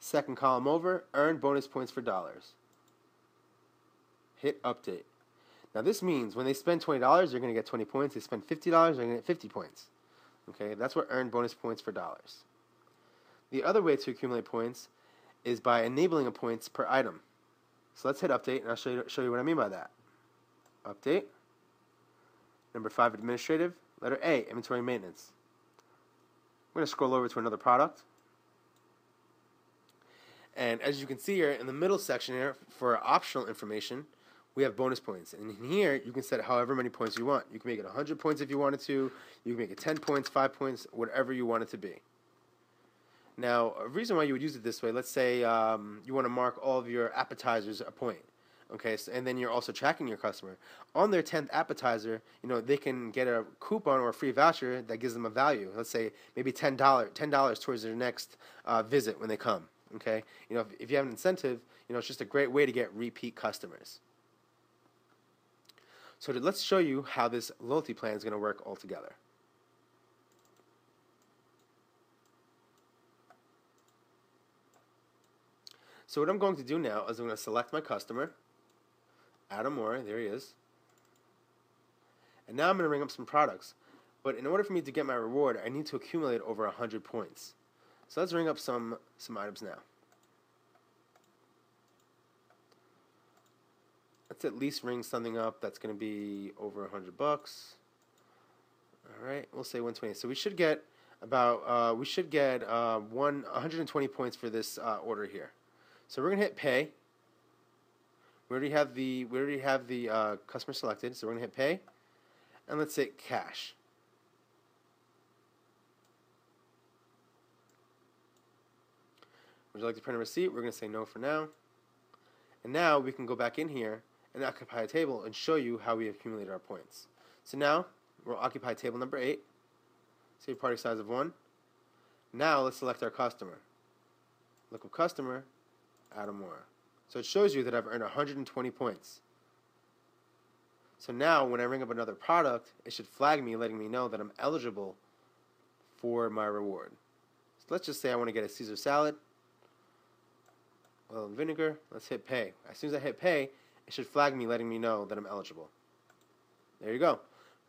Second column over, earn bonus points for dollars. Hit update. Now this means when they spend twenty dollars, they're going to get twenty points. They spend fifty dollars, they're going to get fifty points. Okay, that's what earned bonus points for dollars. The other way to accumulate points is by enabling a points per item. So let's hit update, and I'll show you, show you what I mean by that. Update. Number five, administrative. Letter A, inventory maintenance. I'm going to scroll over to another product. And as you can see here, in the middle section here, for optional information, we have bonus points, and in here you can set however many points you want. You can make it one hundred points if you wanted to, you can make it ten points, five points, whatever you want it to be. Now a reason why you would use it this way, let's say um, you want to mark all of your appetizers a point, okay, so, and then you're also tracking your customer. On their tenth appetizer, you know, they can get a coupon or a free voucher that gives them a value, let's say maybe ten dollars, ten dollars towards their next uh, visit when they come, okay. You know, if, if you have an incentive, you know, it's just a great way to get repeat customers. So let's show you how this loyalty plan is going to work all together. So what I'm going to do now is I'm going to select my customer, Adam Moore, there he is, and now I'm going to ring up some products. But in order for me to get my reward, I need to accumulate over one hundred points. So let's ring up some, some items now. Let's at least ring something up that's going to be over one hundred bucks. Alright, we'll say one twenty. So we should get about, uh, we should get uh, one, one hundred twenty points for this uh, order here. So we're going to hit pay. We already have the, we already have the uh, customer selected, so we're going to hit pay. And let's hit cash. Would you like to print a receipt? We're going to say no for now. And now we can go back in here and occupy a table and show you how we accumulate our points. So now we'll occupy table number eight. Say party size of one. Now let's select our customer. Look up customer, Adam Moore. So it shows you that I've earned one hundred twenty points. So now when I ring up another product, it should flag me, letting me know that I'm eligible for my reward. So let's just say I want to get a Caesar salad. Oil and vinegar. Let's hit pay. As soon as I hit pay, it should flag me, letting me know that I'm eligible. There you go.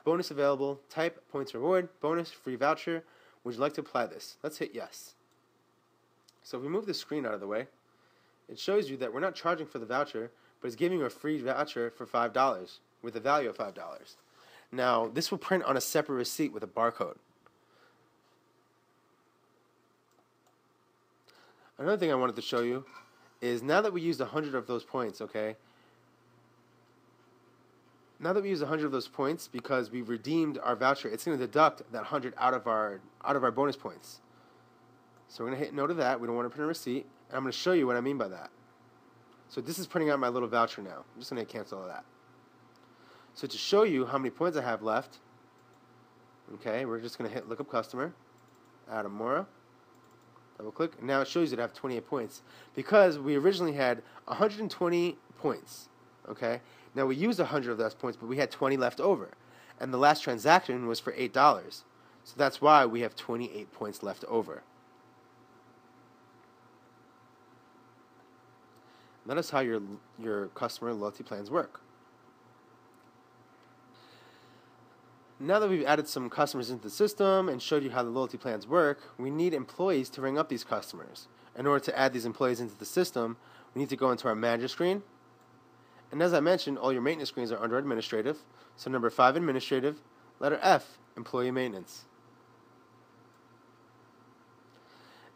Bonus available. Type points reward. Bonus free voucher. Would you like to apply this? Let's hit yes. So if we move the screen out of the way, it shows you that we're not charging for the voucher, but it's giving you a free voucher for five dollars with a value of five dollars. Now, this will print on a separate receipt with a barcode. Another thing I wanted to show you is now that we used one hundred of those points, okay? Now that we used one hundred of those points, because we've redeemed our voucher, it's going to deduct that one hundred out of our out of our bonus points. So we're going to hit no to that. We don't want to print a receipt. And I'm going to show you what I mean by that. So this is printing out my little voucher now. I'm just going to cancel all that. So to show you how many points I have left, okay, we're just going to hit look up customer, Adam Mora. Double click. Now it shows you that I have twenty-eight points because we originally had one hundred twenty points. Okay. Now we used one hundred of those points, but we had twenty left over, and the last transaction was for eight dollars. So that's why we have twenty-eight points left over. And that is how your your customer loyalty plans work. Now that we've added some customers into the system and showed you how the loyalty plans work, we need employees to ring up these customers. In order to add these employees into the system, we need to go into our manager screen. And as I mentioned, all your maintenance screens are under administrative. So number five, administrative, letter F, employee maintenance.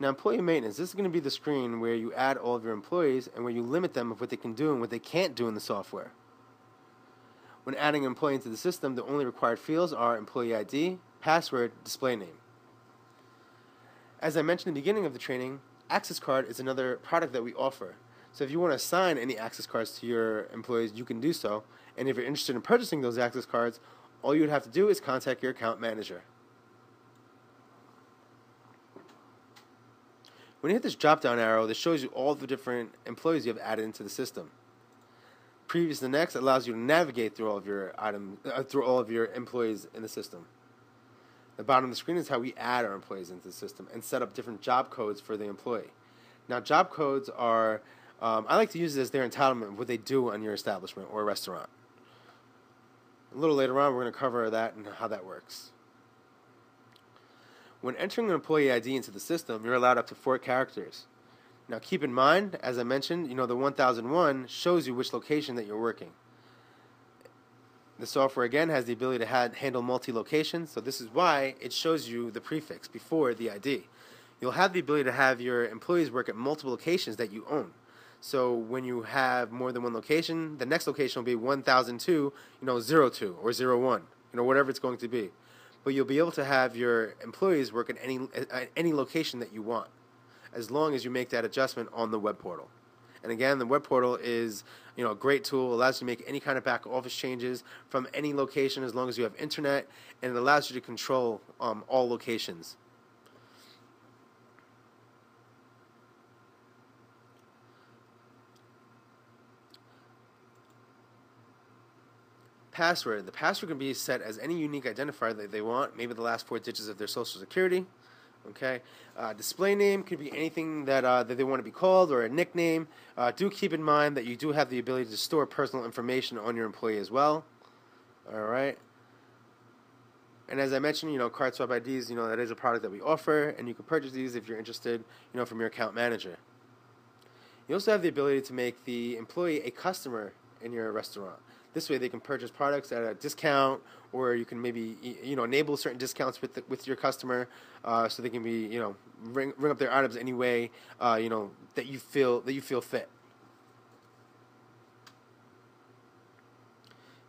Now employee maintenance, this is going to be the screen where you add all of your employees and where you limit them of what they can do and what they can't do in the software. When adding an employee into the system, the only required fields are employee I D, password, display name. As I mentioned at the beginning of the training, Access Card is another product that we offer. So if you want to assign any Access Cards to your employees, you can do so. And if you're interested in purchasing those Access Cards, all you would have to do is contact your account manager. When you hit this drop-down arrow, this shows you all the different employees you have added into the system. Previous to next allows you to navigate through all of your item, uh, through all of your employees in the system. The bottom of the screen is how we add our employees into the system and set up different job codes for the employee. Now, job codes are um, I like to use it as their entitlement, what they do on your establishment or restaurant. A little later on, we're going to cover that and how that works. When entering an employee I D into the system, you're allowed up to four characters. Now keep in mind, as I mentioned, you know the one thousand one shows you which location that you're working. The software again has the ability to ha handle multi-location, so this is why it shows you the prefix before the I D. You'll have the ability to have your employees work at multiple locations that you own. So when you have more than one location, the next location will be one thousand two, you know, zero two or zero one, you know, whatever it's going to be. But you'll be able to have your employees work at any at any location that you want, as long as you make that adjustment on the web portal. And again, the web portal is, you know, a great tool. It allows you to make any kind of back office changes from any location as long as you have internet, and it allows you to control um, all locations. Password. The password can be set as any unique identifier that they want, maybe the last four digits of their social security. Okay, uh, display name could be anything that uh, that they want to be called, or a nickname. Uh, do keep in mind that you do have the ability to store personal information on your employee as well. All right. And as I mentioned, you know, card swap I Ds, you know, that is a product that we offer, and you can purchase these if you're interested, you know, from your account manager. You also have the ability to make the employee a customer in your restaurant. This way, they can purchase products at a discount, or you can maybe, you know, enable certain discounts with the, with your customer, uh, so they can be, you know, ring ring up their items any way, uh, you know, that you feel that you feel fit.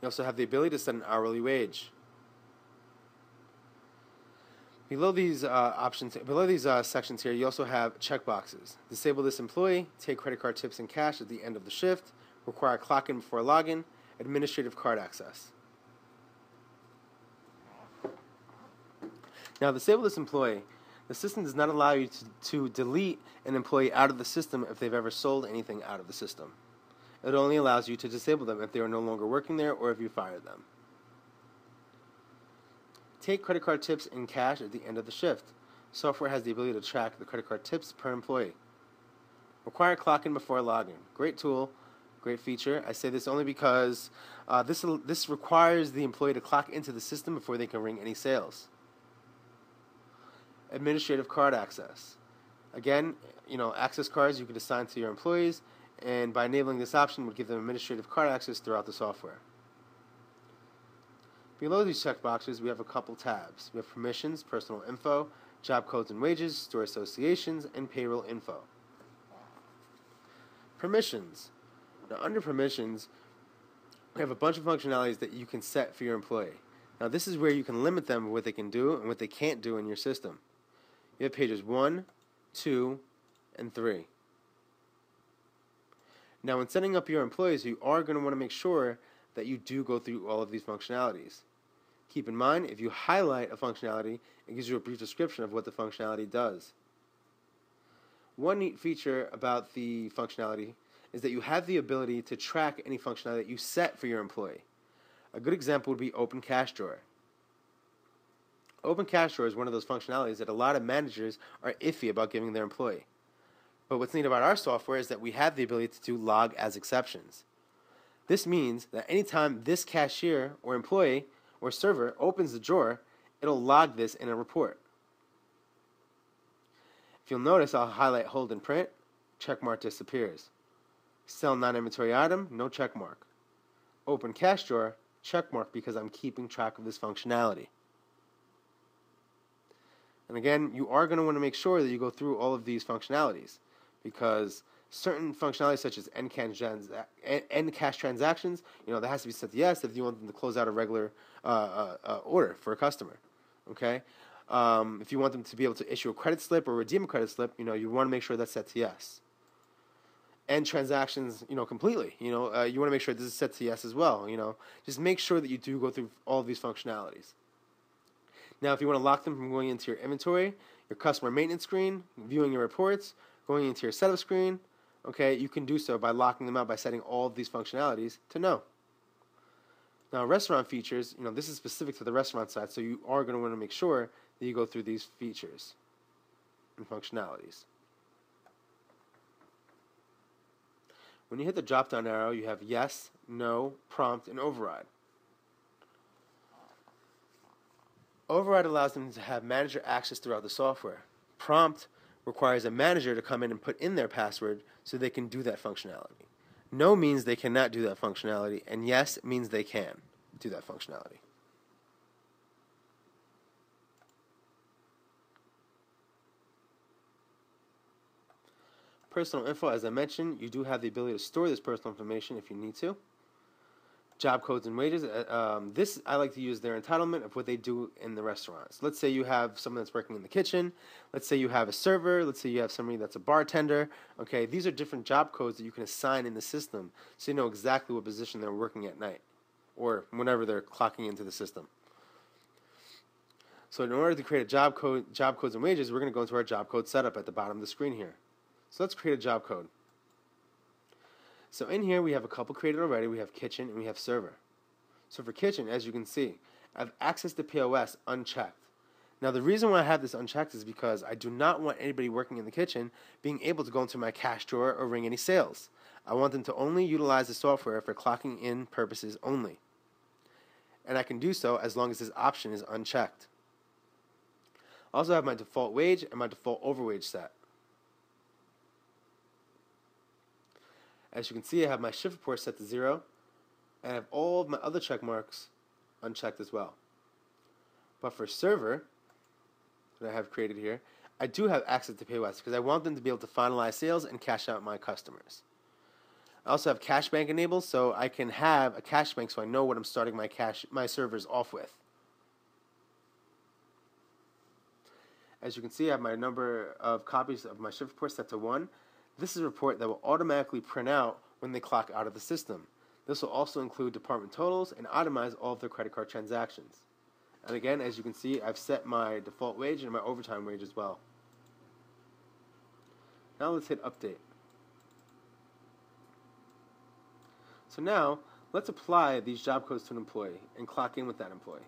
You also have the ability to set an hourly wage. Below these uh, options, below these uh, sections here, you also have checkboxes. Disable this employee. Take credit card tips and cash at the end of the shift. Require clock-in before login. Administrative card access. Now, disable this employee. The system does not allow you to, to delete an employee out of the system if they've ever sold anything out of the system. It only allows you to disable them if they are no longer working there or if you fired them. Take credit card tips in cash at the end of the shift. Software has the ability to track the credit card tips per employee. Require clock-in before login. Great tool. Great feature. I say this only because uh, this this requires the employee to clock into the system before they can ring any sales. Administrative card access. Again, you know, access cards you can assign to your employees, and by enabling this option would give them administrative card access throughout the software. Below these checkboxes, we have a couple tabs. We have permissions, personal info, job codes and wages, store associations, and payroll info. Permissions. Now, under permissions, we have a bunch of functionalities that you can set for your employee. Now, this is where you can limit them what they can do and what they can't do in your system. You have pages one, two, and three. Now, when setting up your employees, you are going to want to make sure that you do go through all of these functionalities. Keep in mind, if you highlight a functionality, it gives you a brief description of what the functionality does. One neat feature about the functionality is that you have the ability to track any functionality that you set for your employee. A good example would be Open Cash Drawer. Open Cash Drawer is one of those functionalities that a lot of managers are iffy about giving their employee. But what's neat about our software is that we have the ability to do log as exceptions. This means that anytime this cashier or employee or server opens the drawer, it'll log this in a report. If you'll notice, I'll highlight hold and print, checkmark disappears. Sell non-inventory item, no check mark. Open cash drawer, check mark because I'm keeping track of this functionality. And again, you are going to want to make sure that you go through all of these functionalities, because certain functionalities such as end cash, trans end cash transactions, you know, that has to be set to yes if you want them to close out a regular uh, uh, uh, order for a customer. Okay, um, if you want them to be able to issue a credit slip or redeem a credit slip, you know, you want to make sure that's set to yes. End transactions, you know, completely. You know, uh, you want to make sure this is set to yes as well. You know, just make sure that you do go through all of these functionalities. Now, if you want to lock them from going into your inventory, your customer maintenance screen, viewing your reports, going into your setup screen, okay, you can do so by locking them out by setting all of these functionalities to no. Now, restaurant features, you know, this is specific to the restaurant side, so you are going to want to make sure that you go through these features and functionalities. When you hit the drop-down arrow, you have yes, no, prompt, and override. Override allows them to have manager access throughout the software. Prompt requires a manager to come in and put in their password so they can do that functionality. No means they cannot do that functionality, and yes means they can do that functionality. Personal info, as I mentioned, you do have the ability to store this personal information if you need to. Job codes and wages, uh, um, this I like to use their entitlement of what they do in the restaurants. Let's say you have someone that's working in the kitchen. Let's say you have a server. Let's say you have somebody that's a bartender. Okay, these are different job codes that you can assign in the system so you know exactly what position they're working at night or whenever they're clocking into the system. So in order to create a job code, job codes and wages, we're going to go into our job code setup at the bottom of the screen here. So let's create a job code. So in here we have a couple created already. We have kitchen and we have server. So for kitchen, as you can see, I have access to P O S unchecked. Now, the reason why I have this unchecked is because I do not want anybody working in the kitchen being able to go into my cash drawer or ring any sales. I want them to only utilize the software for clocking in purposes only. And I can do so as long as this option is unchecked. I also have my default wage and my default overwage set. As you can see, I have my shift report set to zero, and I have all of my other check marks unchecked as well. But for server that I have created here, I do have access to PayWest because I want them to be able to finalize sales and cash out my customers. I also have cash bank enabled, so I can have a cash bank so I know what I'm starting my cash my servers off with. As you can see, I have my number of copies of my shift report set to one. This is a report that will automatically print out when they clock out of the system. This will also include department totals and itemize all of their credit card transactions. And again, as you can see, I've set my default wage and my overtime wage as well. Now let's hit update. So now, let's apply these job codes to an employee and clock in with that employee.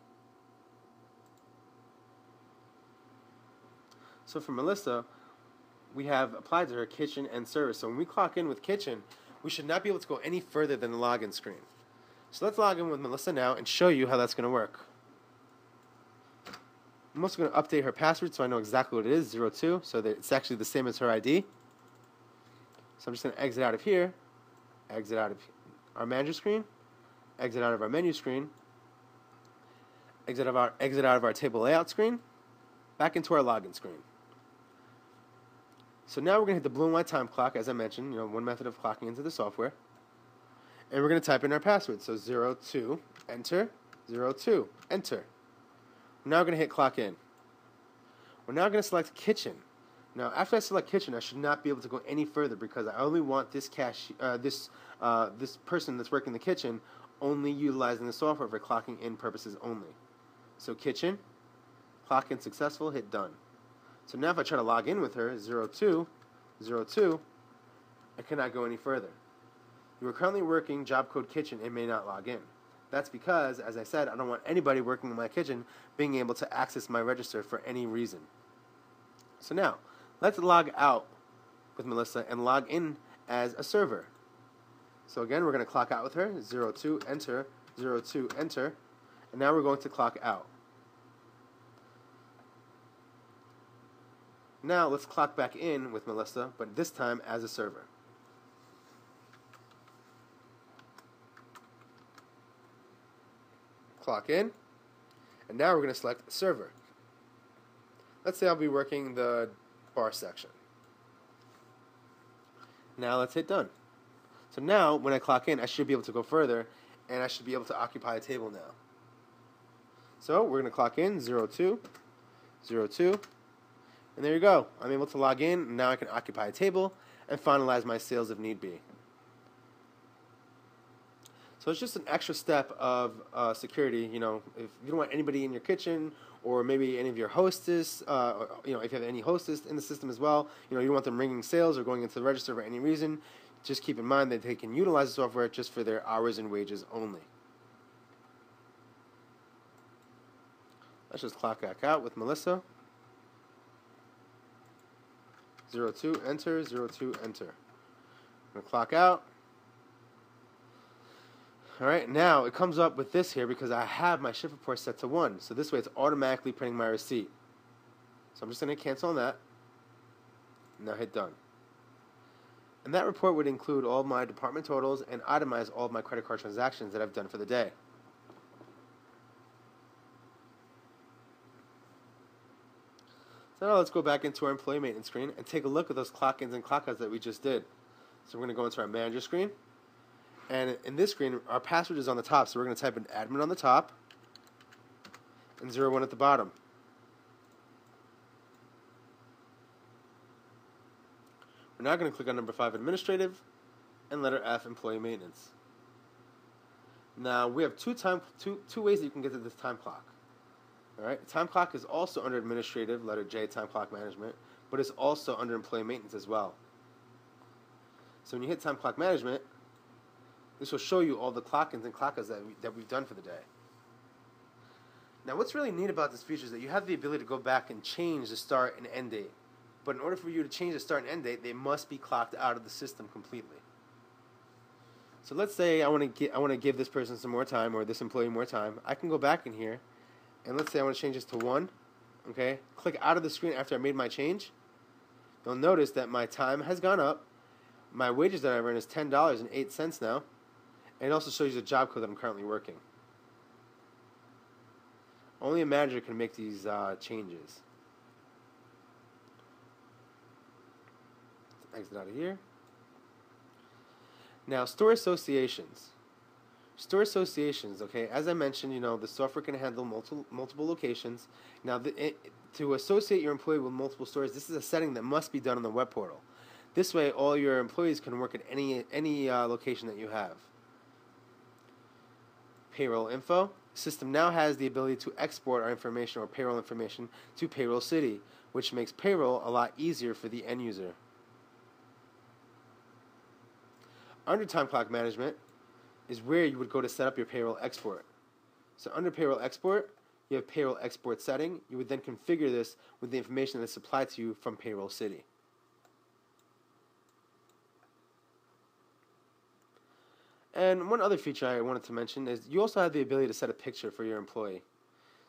So for Melissa, we have applied to her kitchen and service. So when we clock in with kitchen, we should not be able to go any further than the login screen. So let's log in with Melissa now and show you how that's going to work. I'm also going to update her password so I know exactly what it is, zero two, so that it's actually the same as her I D. So I'm just going to exit out of here, exit out of our manager screen, exit out of our menu screen, exit out of our, exit out of our table layout screen, back into our login screen. So now we're going to hit the blue and white time clock, as I mentioned, you know, one method of clocking into the software. And we're going to type in our password. So zero two, enter, zero two, enter. We're now going to hit clock in. We're now going to select kitchen. Now, after I select kitchen, I should not be able to go any further because I only want this cash, uh, this, uh, this person that's working in the kitchen only utilizing the software for clocking in purposes only. So kitchen, clock in successful, hit done. So now if I try to log in with her, zero two, zero two, I cannot go any further. You are currently working job code kitchen and may not log in. That's because, as I said, I don't want anybody working in my kitchen being able to access my register for any reason. So now, let's log out with Melissa and log in as a server. So again, we're going to clock out with her, zero two, enter, zero two, enter, and now we're going to clock out. Now let's clock back in with Melissa, but this time as a server. Clock in, and now we're going to select server. Let's say I'll be working the bar section. Now let's hit done. So now when I clock in, I should be able to go further, and I should be able to occupy a table now. So we're going to clock in, zero two, zero two. And there you go. I'm able to log in, and now I can occupy a table and finalize my sales if need be. So it's just an extra step of uh, security. You know, if you don't want anybody in your kitchen, or maybe any of your hostess, uh, or, you know, if you have any hostess in the system as well, you know, you don't want them ringing sales or going into the register for any reason. Just keep in mind that they can utilize the software just for their hours and wages only. Let's just clock back out with Melissa. zero two, enter, zero two, enter. I'm going to clock out. Alright, now it comes up with this here because I have my shift report set to one. So this way it's automatically printing my receipt. So I'm just going to cancel on that. Now hit done. And that report would include all my department totals and itemize all of my credit card transactions that I've done for the day. So now let's go back into our employee maintenance screen and take a look at those clock-ins and clock-outs that we just did. So we're going to go into our manager screen. And in this screen, our password is on the top. So we're going to type in admin on the top and zero one at the bottom. We're now going to click on number five, administrative, and letter F, employee maintenance. Now we have two, time, two, two ways that you can get to this time clock. Alright, time clock is also under administrative, letter J, time clock management, but it's also under employee maintenance as well. So when you hit time clock management, this will show you all the clock-ins and clock-outs that, we, that we've done for the day. Now, what's really neat about this feature is that you have the ability to go back and change the start and end date. But in order for you to change the start and end date, they must be clocked out of the system completely. So let's say I want to get, I want to give this person some more time, or this employee more time. I can go back in here, and let's say I want to change this to one. Okay, click out of the screen after I made my change. You'll notice that my time has gone up. My wages that I earn is ten dollars and eight cents now. And it also shows you the job code that I'm currently working. Only a manager can make these uh, changes. Exit out of here. Now, store associations. Store associations, okay, as I mentioned, you know, the software can handle multiple, multiple locations. Now, the, it, to associate your employee with multiple stores, this is a setting that must be done on the web portal. This way, all your employees can work at any, any uh, location that you have. Payroll info. System now has the ability to export our information or payroll information to Payroll City, which makes payroll a lot easier for the end user. Under time clock management is where you would go to set up your payroll export. So under payroll export, you have payroll export setting. You would then configure this with the information that is supplied to you from Payroll City. And one other feature I wanted to mention is you also have the ability to set a picture for your employee.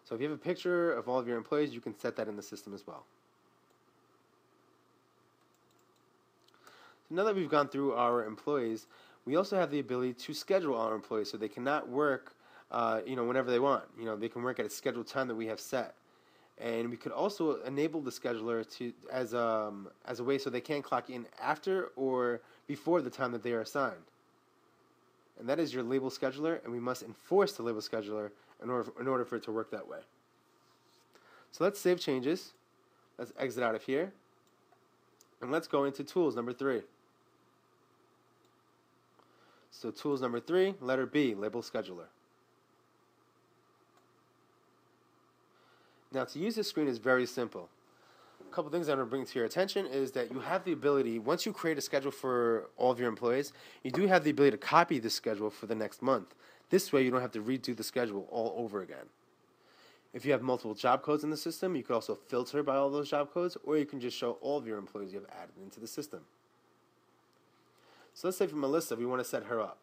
So if you have a picture of all of your employees, you can set that in the system as well. So now that we've gone through our employees, we also have the ability to schedule our employees so they cannot work, uh, you know, whenever they want. You know, they can work at a scheduled time that we have set, and we could also enable the scheduler to as um as a way so they can clock in after or before the time that they are assigned. And that is your label scheduler, and we must enforce the label scheduler in order in order for it to work that way. So let's save changes. Let's exit out of here, and let's go into tools number three. So tools number three, letter B, label scheduler. Now, to use this screen is very simple. A couple things I want to bring to your attention is that you have the ability, once you create a schedule for all of your employees, you do have the ability to copy the schedule for the next month. This way you don't have to redo the schedule all over again. If you have multiple job codes in the system, you can also filter by all those job codes, or you can just show all of your employees you have added into the system. So let's say for Melissa, we want to set her up.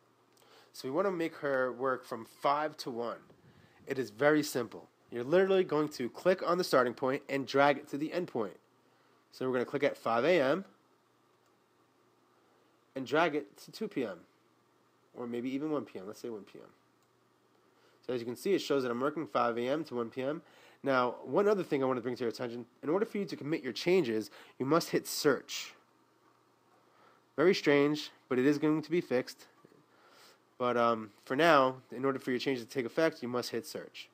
So we want to make her work from five to one. It is very simple. You're literally going to click on the starting point and drag it to the end point. So we're going to click at five A M and drag it to two P M or maybe even one P M Let's say one P M So as you can see, it shows that I'm working five A M to one P M Now, one other thing I want to bring to your attention, in order for you to commit your changes, you must hit search. Very strange, but it is going to be fixed. But um, for now, in order for your changes to take effect, you must hit search.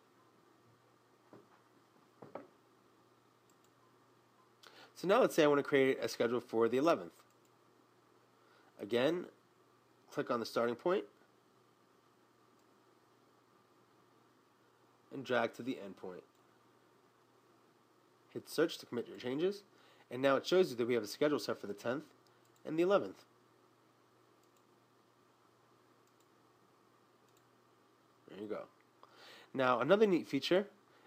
So now let's say I want to create a schedule for the eleventh. Again, click on the starting point and drag to the end point. Hit search to commit your changes, and now it shows you that we have a schedule set for the tenth. And the eleventh. There you go. Now, another neat feature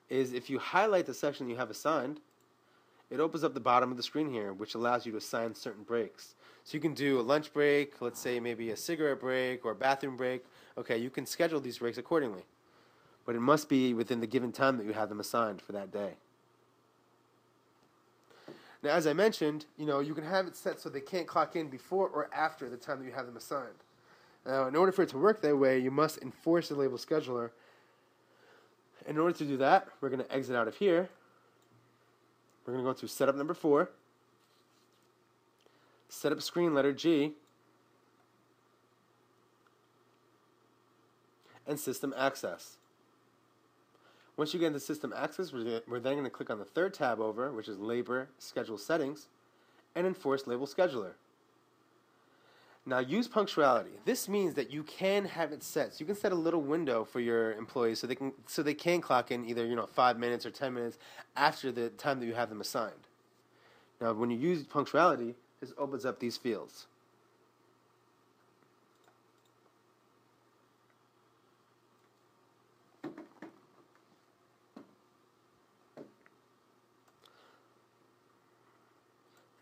is if you highlight the section you have assigned, it opens up the bottom of the screen here, which allows you to assign certain breaks. So you can do a lunch break, let's say maybe a cigarette break or a bathroom break. Okay, you can schedule these breaks accordingly, but it must be within the given time that you have them assigned for that day. Now, as I mentioned, you know, you can have it set so they can't clock in before or after the time that you have them assigned. Now, in order for it to work that way, you must enforce the label scheduler. In order to do that, we're going to exit out of here. We're going to go to setup number four, setup screen letter G, and system access. Once you get into system access, we're then going to click on the third tab over, which is labor schedule settings, and enforce label scheduler. Now, use punctuality. This means that you can have it set. So you can set a little window for your employees so they can so they can clock in either, you know, five minutes or ten minutes after the time that you have them assigned. Now, when you use punctuality, this opens up these fields.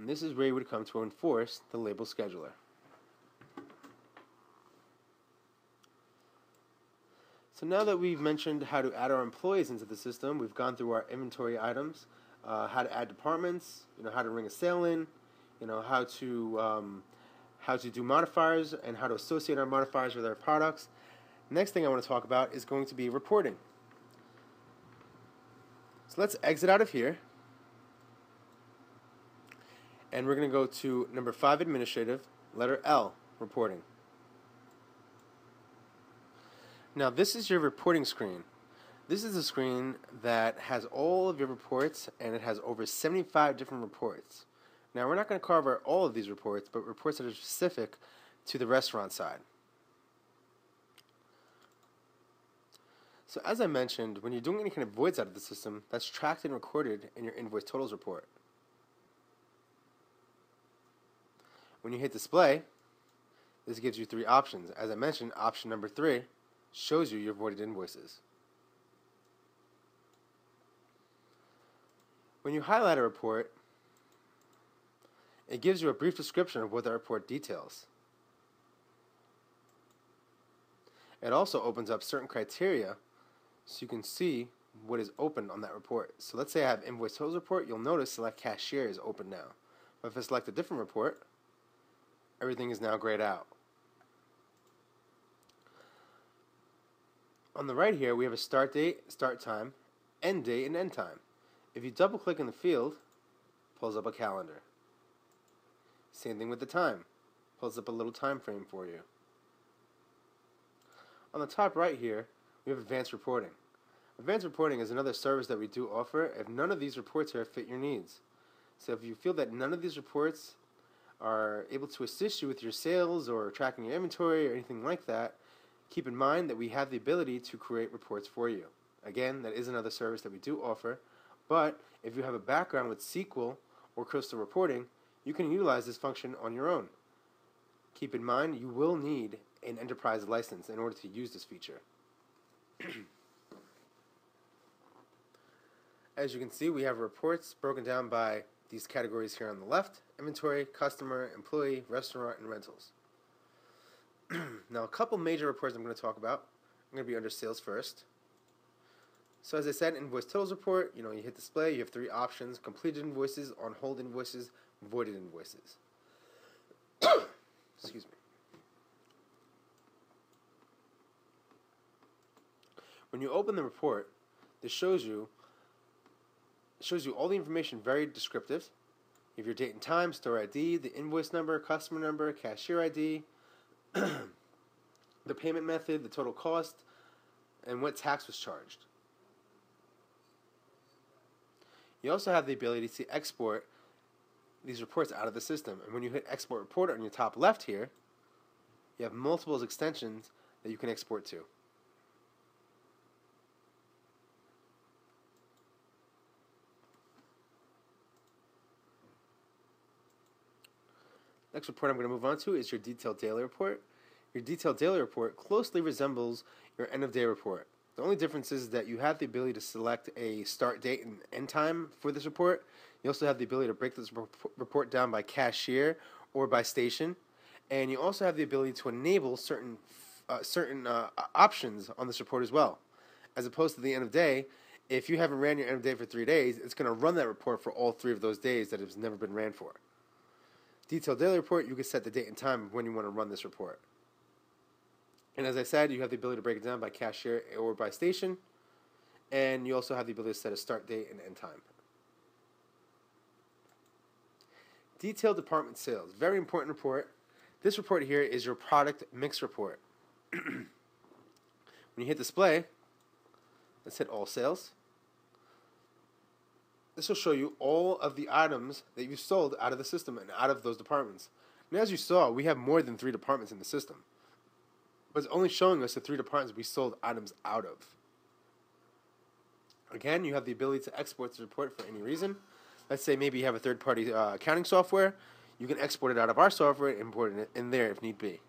And this is where you would come to enforce the label scheduler. So now that we've mentioned how to add our employees into the system, we've gone through our inventory items, uh, how to add departments, you know, how to ring a sale in, you know, how to um, how to do modifiers and how to associate our modifiers with our products. Next thing I want to talk about is going to be reporting. So let's exit out of here, and we're going to go to number five, administrative, letter L, reporting. Now this is your reporting screen. This is a screen that has all of your reports, and it has over seventy-five different reports. Now we're not going to cover all of these reports, but reports that are specific to the restaurant side. So as I mentioned, when you're doing any kind of voids out of the system, that's tracked and recorded in your invoice totals report. When you hit display, this gives you three options. As I mentioned, option number three shows you your voided invoices. When you highlight a report, it gives you a brief description of what the report details. It also opens up certain criteria so you can see what is open on that report. So let's say I have invoice totals report, you'll notice select cashier is open now. But if I select a different report, everything is now grayed out. On the right here, we have a start date, start time, end date, and end time. If you double click in the field, it pulls up a calendar. Same thing with the time. It pulls up a little time frame for you. On the top right here, we have advanced reporting. Advanced reporting is another service that we do offer if none of these reports here fit your needs. So if you feel that none of these reports are able to assist you with your sales or tracking your inventory or anything like that, keep in mind that we have the ability to create reports for you. Again, that is another service that we do offer, but if you have a background with S Q L or Crystal Reporting, you can utilize this function on your own. Keep in mind, you will need an enterprise license in order to use this feature. As you can see, we have reports broken down by these categories here on the left: inventory, customer, employee, restaurant, and rentals. Now, a couple major reports I'm going to talk about. I'm going to be under sales first. So as I said, invoice totals report, you know, you hit display, you have three options: completed invoices, on hold invoices, voided invoices. Excuse me. When you open the report, this shows you shows you all the information, very descriptive. You have your date and time, store I D, the invoice number, customer number, cashier I D, the payment method, the total cost, and what tax was charged. You also have the ability to export these reports out of the system. And when you hit export report on your top left here, you have multiple extensions that you can export to. Next report I'm going to move on to is your detailed daily report. Your detailed daily report closely resembles your end of day report. The only difference is that you have the ability to select a start date and end time for this report. You also have the ability to break this report down by cashier or by station, and you also have the ability to enable certain uh, certain uh, options on this report as well. As opposed to the end of day, if you haven't ran your end of day for three days, it's going to run that report for all three of those days that it's never been ran for. Detailed daily report, you can set the date and time when you want to run this report. And as I said, you have the ability to break it down by cashier or by station, and you also have the ability to set a start date and end time. Detailed department sales, very important report. This report here is your product mix report. When you hit display, let's hit all sales. This will show you all of the items that you sold out of the system and out of those departments. And as you saw, we have more than three departments in the system, but it's only showing us the three departments we sold items out of. Again, you have the ability to export the report for any reason. Let's say maybe you have a third-party uh, accounting software. You can export it out of our software and import it in there if need be.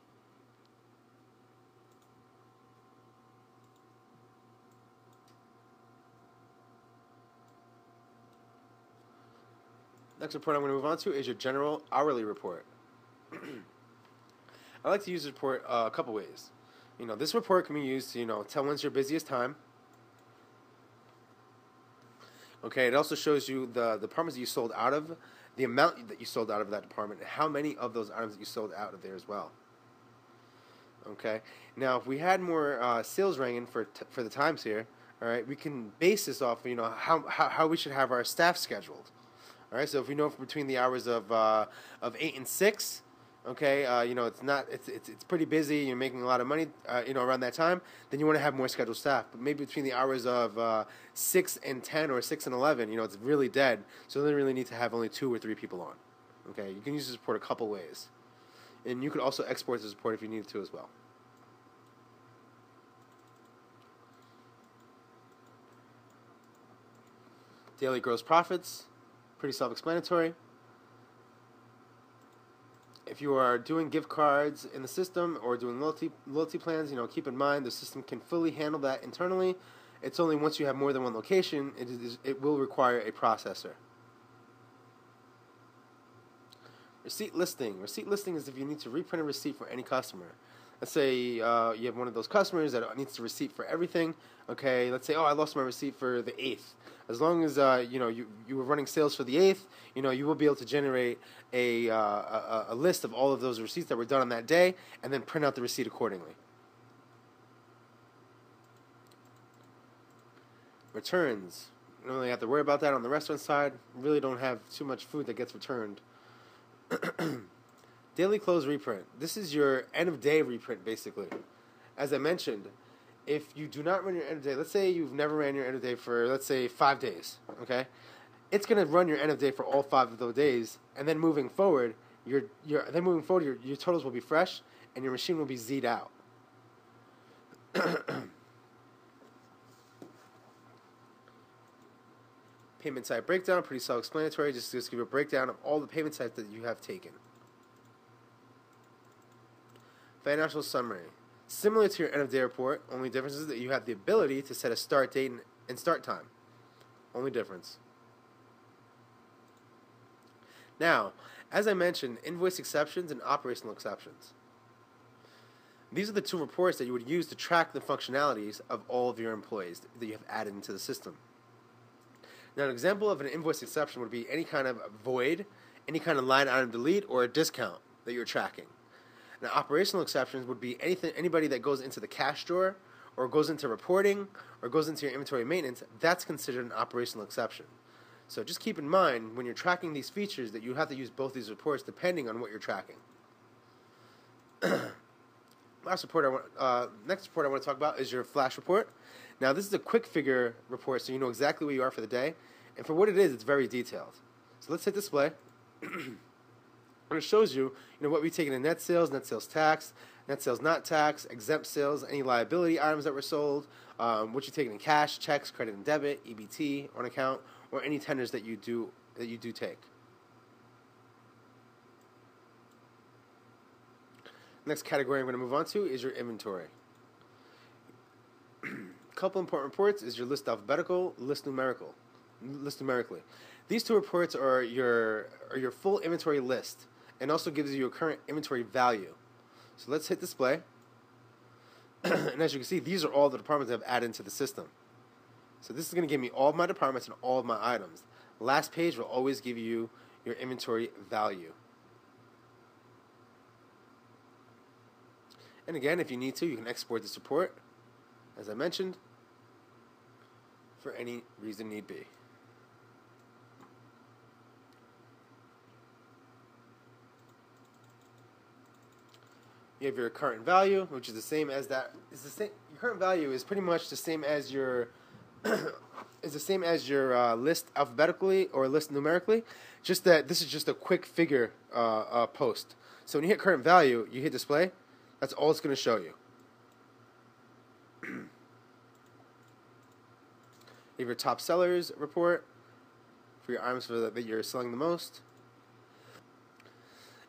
Next report I'm going to move on to is your general hourly report. I like to use this report uh, a couple ways. You know, this report can be used to, you know, tell when's your busiest time. Okay, it also shows you the, the departments that you sold out of, the amount that you sold out of that department, and how many of those items that you sold out of there as well. Okay, now if we had more uh, sales ringing for t for the times here, all right, we can base this off, you know, how, how, how we should have our staff scheduled. All right, so if we know from between the hours of uh, of eight and six. Okay, uh, you know, it's not, it's, it's, it's pretty busy, you're making a lot of money, uh, you know, around that time, then you want to have more scheduled staff. But maybe between the hours of uh, six and ten or six and eleven, you know, it's really dead, so then you really need to have only two or three people on. Okay, you can use this report a couple ways. And you could also export this report if you needed to as well. Daily gross profits, pretty self-explanatory. If you are doing gift cards in the system or doing loyalty, loyalty plans, you know, keep in mind the system can fully handle that internally. It's only once you have more than one location, it, is, it will require a processor. Receipt listing. Receipt listing is if you need to reprint a receipt for any customer. Let's say uh, you have one of those customers that needs a receipt for everything. Okay, let's say, oh, I lost my receipt for the eighth. As long as uh, you know you you were running sales for the eighth, you know you will be able to generate a, uh, a a list of all of those receipts that were done on that day, and then print out the receipt accordingly. Returns. You don't really have to worry about that on the restaurant side. Really don't have too much food that gets returned. Daily close reprint. This is your end of day reprint, basically. As I mentioned, if you do not run your end of day, let's say you've never ran your end of day for, let's say, five days, okay? It's going to run your end of day for all five of those days, and then moving forward, your your then moving forward, your your totals will be fresh, and your machine will be Z'd out. Payment type breakdown, pretty self-explanatory. Just just give you a breakdown of all the payment types that you have taken. Financial summary. Similar to your end of day report, only difference is that you have the ability to set a start date and start time. Only difference. Now, as I mentioned, invoice exceptions and operational exceptions. These are the two reports that you would use to track the functionalities of all of your employees that you have added into the system. Now, an example of an invoice exception would be any kind of void, any kind of line item delete, or a discount that you're tracking. Now, operational exceptions would be anything, anybody that goes into the cash drawer or goes into reporting or goes into your inventory maintenance, that's considered an operational exception. So just keep in mind when you're tracking these features that you have to use both these reports depending on what you're tracking. Last report I want, uh, next report I want to talk about is your flash report. Now, this is a quick figure report, so you know exactly where you are for the day. And for what it is, it's very detailed. So let's hit display. And it shows you, you know, what we've taken in net sales, net sales tax, net sales not tax, exempt sales, any liability items that were sold, um, what you've taken in cash, checks, credit and debit, E B T on account, or any tenders that you do that you do take. Next category I'm going to move on to is your inventory. A couple important reports is your list alphabetical, list numerical, list numerically. These two reports are your are your full inventory list, and also gives you your current inventory value. So let's hit display. And as you can see, these are all the departments I've added into the system. So this is going to give me all of my departments and all of my items. Last page will always give you your inventory value. And again, if you need to, you can export this report, as I mentioned, for any reason need be. You have your current value, which is the same as that. Is the same. Your current value is pretty much the same as your is the same as your uh, list alphabetically or list numerically. Just that this is just a quick figure uh, uh, post. So when you hit current value, you hit display. That's all it's going to show you. You have your top sellers report for your items for the, that you're selling the most.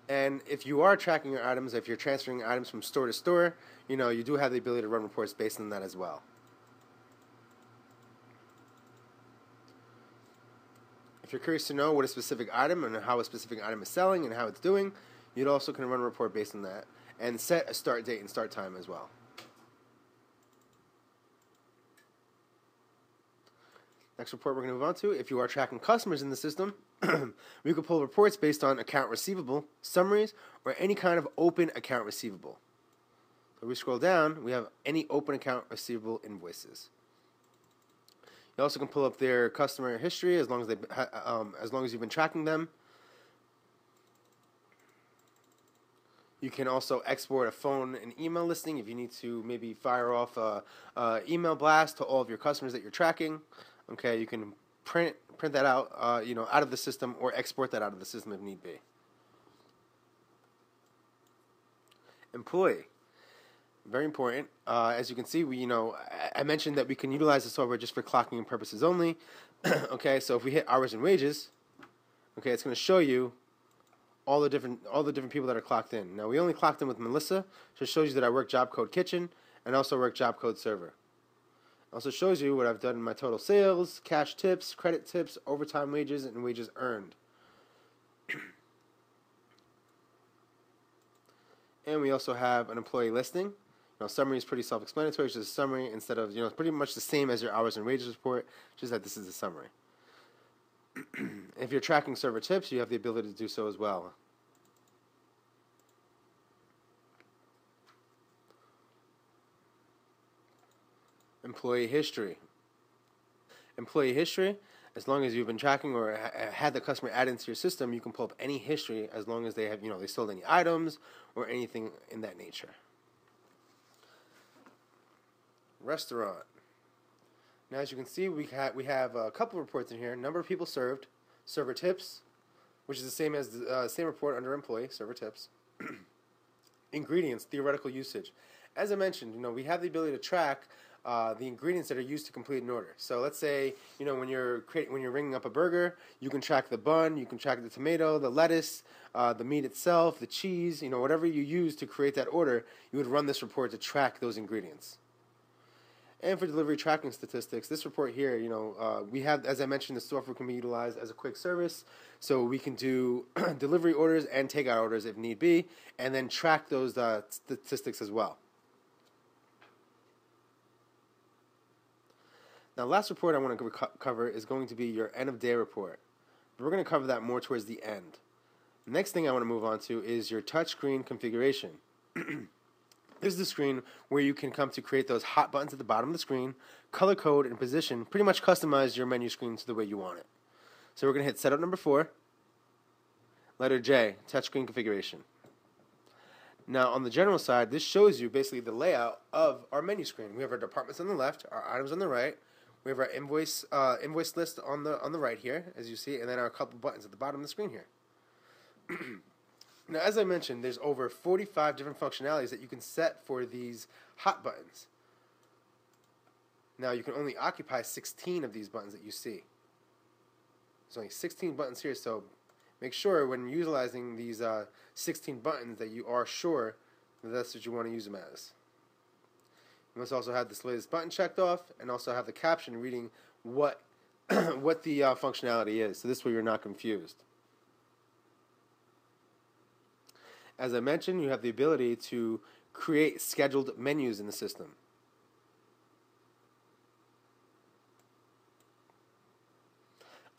And if you are tracking your items, if you're transferring items from store to store, you know, you do have the ability to run reports based on that as well. If you're curious to know what a specific item and how a specific item is selling and how it's doing, you'd also can run a report based on that and set a start date and start time as well. Next report we're going to move on to, if you are tracking customers in the system, we could pull reports based on account receivable, summaries, or any kind of open account receivable. So we scroll down, we have any open account receivable invoices. You also can pull up their customer history as long as they, um, as long as you've been tracking them. You can also export a phone and email listing if you need to maybe fire off a, a email blast to all of your customers that you're tracking. Okay, you can print print that out, uh, you know, out of the system, or export that out of the system if need be. Employee. Very important. Uh, as you can see, we, you know, I mentioned that we can utilize the software just for clocking purposes only. Okay, so if we hit hours and wages, okay, it's going to show you all the different all the different people that are clocked in. Now, we only clocked in with Melissa, so it shows you that I work job code kitchen and also work job code server. It also shows you what I've done in my total sales, cash tips, credit tips, overtime wages, and wages earned. And we also have an employee listing. Now, summary is pretty self-explanatory. It's just a summary instead of, you know, it's pretty much the same as your hours and wages report, just that this is a summary. If you're tracking server tips, you have the ability to do so as well. Employee history. Employee history, as long as you've been tracking or ha had the customer add into your system, you can pull up any history as long as they have, you know, they sold any items or anything in that nature. Restaurant. Now, as you can see, we, ha we have a couple of reports in here. Number of people served, server tips, which is the same as the uh, same report under employee, server tips. Ingredients, theoretical usage. As I mentioned, you know, we have the ability to track uh, the ingredients that are used to complete an order. So let's say, you know, when you're creating, when you're ringing up a burger, you can track the bun, you can track the tomato, the lettuce, uh, the meat itself, the cheese, you know, whatever you use to create that order, you would run this report to track those ingredients. And for delivery tracking statistics, this report here, you know, uh, we have, as I mentioned, the software can be utilized as a quick service, so we can do delivery orders and takeout orders if need be, and then track those uh, statistics as well. Now, last report I want to cover is going to be your end of day report. We're going to cover that more towards the end. The next thing I want to move on to is your touchscreen configuration. This is the screen where you can come to create those hot buttons at the bottom of the screen, color code and position, pretty much customize your menu screen to the way you want it. So we're going to hit setup number four, letter J, touchscreen configuration. Now, on the general side, this shows you basically the layout of our menu screen. We have our departments on the left, our items on the right, we have our invoice uh, invoice list on the on the right here, as you see, and then our couple buttons at the bottom of the screen here. Now, as I mentioned, there's over forty-five different functionalities that you can set for these hot buttons. Now, you can only occupy sixteen of these buttons that you see. There's only sixteen buttons here, so make sure when utilizing these uh, sixteen buttons that you are sure that that's what you want to use them as. You must also have this latest button checked off, and also have the caption reading what, what the uh, functionality is, so this way you're not confused. As I mentioned, you have the ability to create scheduled menus in the system.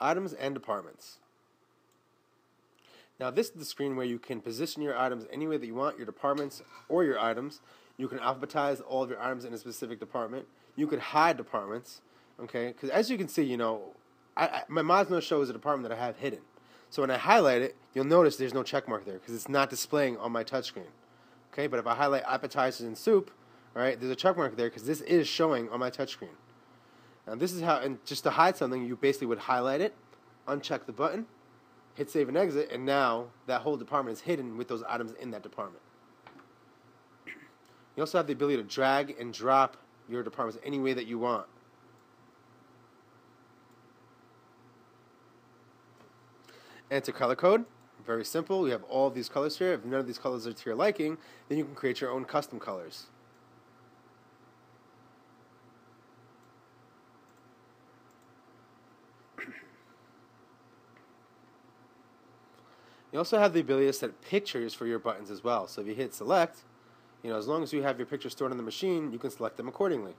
Items and departments. Now, this is the screen where you can position your items any way that you want, your departments or your items. You can alphabetize all of your items in a specific department. You could hide departments, okay? Because as you can see, you know, I, I, my Mozno show is a department that I have hidden. So when I highlight it, you'll notice there's no check mark there because it's not displaying on my touchscreen. Okay, but if I highlight appetizers and soup, all right, there's a check mark there because this is showing on my touchscreen. Now, this is how, and just to hide something, you basically would highlight it, uncheck the button, hit save and exit, and now that whole department is hidden with those items in that department. You also have the ability to drag and drop your departments any way that you want. And it's a color code, very simple. We have all these colors here. If none of these colors are to your liking, then you can create your own custom colors. You also have the ability to set pictures for your buttons as well. So if you hit select, you know, as long as you have your picture stored on the machine, you can select them accordingly.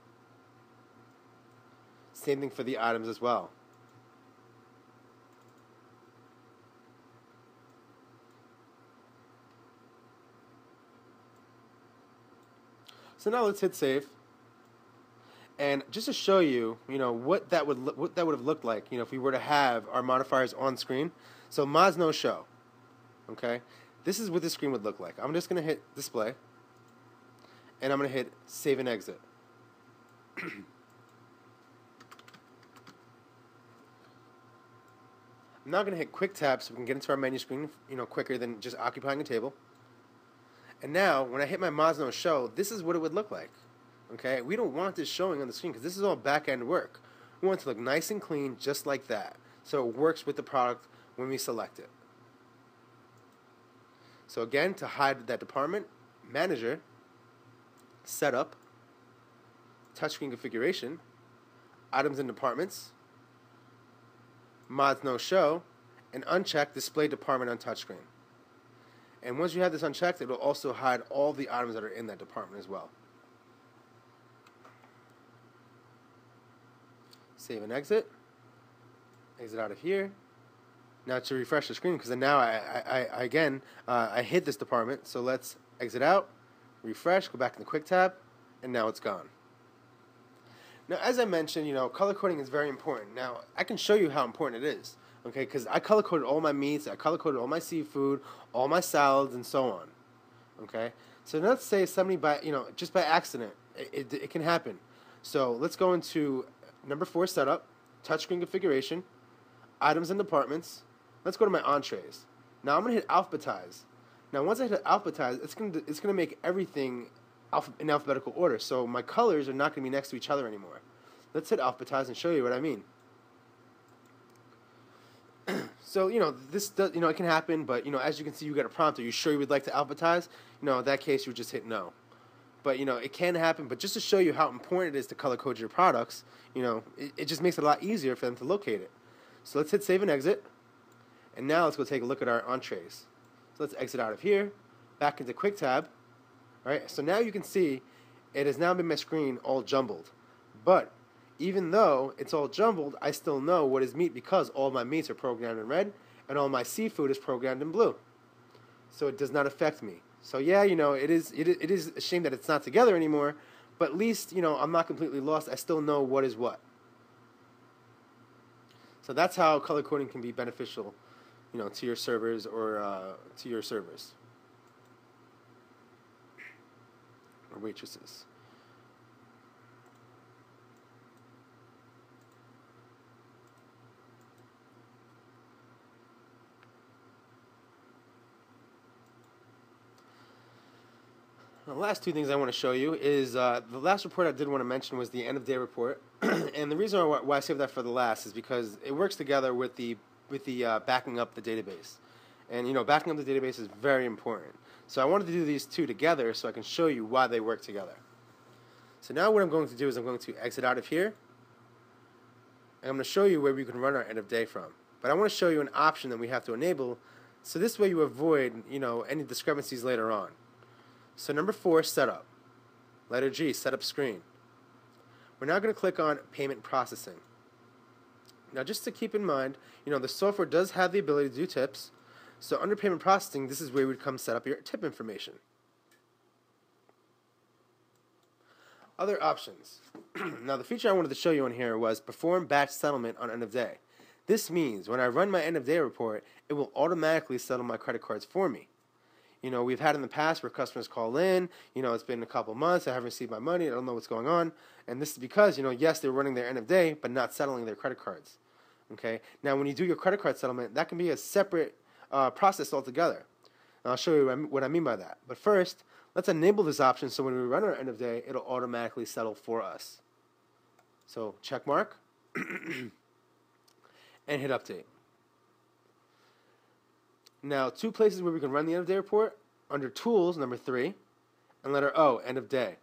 Same thing for the items as well. So now let's hit save. And just to show you, you know, what that would what that would have looked like, you know, if we were to have our modifiers on screen. So Moz no show. Okay? This is what the screen would look like. I'm just going to hit display. And I'm going to hit save and exit. I'm now going to hit quick tab so we can get into our menu screen, you know, quicker than just occupying a table. And now, when I hit my Moz no show, this is what it would look like. Okay, we don't want this showing on the screen because this is all back-end work. We want it to look nice and clean, just like that, so it works with the product when we select it. So again, to hide that department, manager, setup, touchscreen configuration, items and departments, mods no show, and uncheck display department on touchscreen. And once you have this unchecked, it will also hide all the items that are in that department as well. Save and exit. Exit out of here. Now to refresh the screen, because now I, I, I again uh, I hit this department. So let's exit out, refresh, go back to the quick tab, and now it's gone. Now, as I mentioned, you know, color coding is very important. Now I can show you how important it is, okay? Because I color coded all my meats, I color coded all my seafood, all my salads, and so on. Okay. So let's say somebody by you know just by accident, it, it, it can happen. So let's go into Number four, setup, touchscreen configuration, items and departments. Let's go to my entrees. Now I'm going to hit alphabetize. Now once I hit alphabetize, it's going to it's going to make everything alpha, in alphabetical order. So my colors are not going to be next to each other anymore. Let's hit alphabetize and show you what I mean. So you know this does you know it can happen, but you know as you can see, you get a prompt. Are you sure you would like to alphabetize? You know in that case, you would just hit no. But, you know, it can happen. But just to show you how important it is to color code your products, you know, it, it just makes it a lot easier for them to locate it. So let's hit save and exit. And now let's go take a look at our entrees. So let's exit out of here, back into quick tab. All right, so now you can see it has now been my screen all jumbled. But even though it's all jumbled, I still know what is meat because all my meats are programmed in red and all my seafood is programmed in blue. So it does not affect me. So yeah, you know, it is it, it is a shame that it's not together anymore, but at least, you know, I'm not completely lost. I still know what is what. So that's how color coding can be beneficial, you know, to your servers or uh, to your servers or waitresses. The last two things I want to show you is uh, the last report I did want to mention was the end of day report, and the reason why, why I saved that for the last is because it works together with the with the uh, backing up the database, and you know backing up the database is very important. So I wanted to do these two together so I can show you why they work together. So now what I'm going to do is I'm going to exit out of here, and I'm going to show you where we can run our end of day from. But I want to show you an option that we have to enable, so this way you avoid you know any discrepancies later on. So number four, setup. Letter G, setup screen. We're now going to click on payment processing. Now just to keep in mind, you know, the software does have the ability to do tips. So under payment processing, this is where you would come set up your tip information. Other options. Now the feature I wanted to show you on here was perform batch settlement on end of day. This means when I run my end of day report, it will automatically settle my credit cards for me. You know, we've had in the past where customers call in, you know, it's been a couple months, I haven't received my money, I don't know what's going on. And this is because, you know, yes, they're running their end of day, but not settling their credit cards. Okay? Now, when you do your credit card settlement, that can be a separate uh, process altogether. And I'll show you what I mean by that. But first, let's enable this option so when we run our end of day, it'll automatically settle for us. So, check mark, and hit update. Now, two places where we can run the end of day report, under Tools, number three, and letter O, end of day.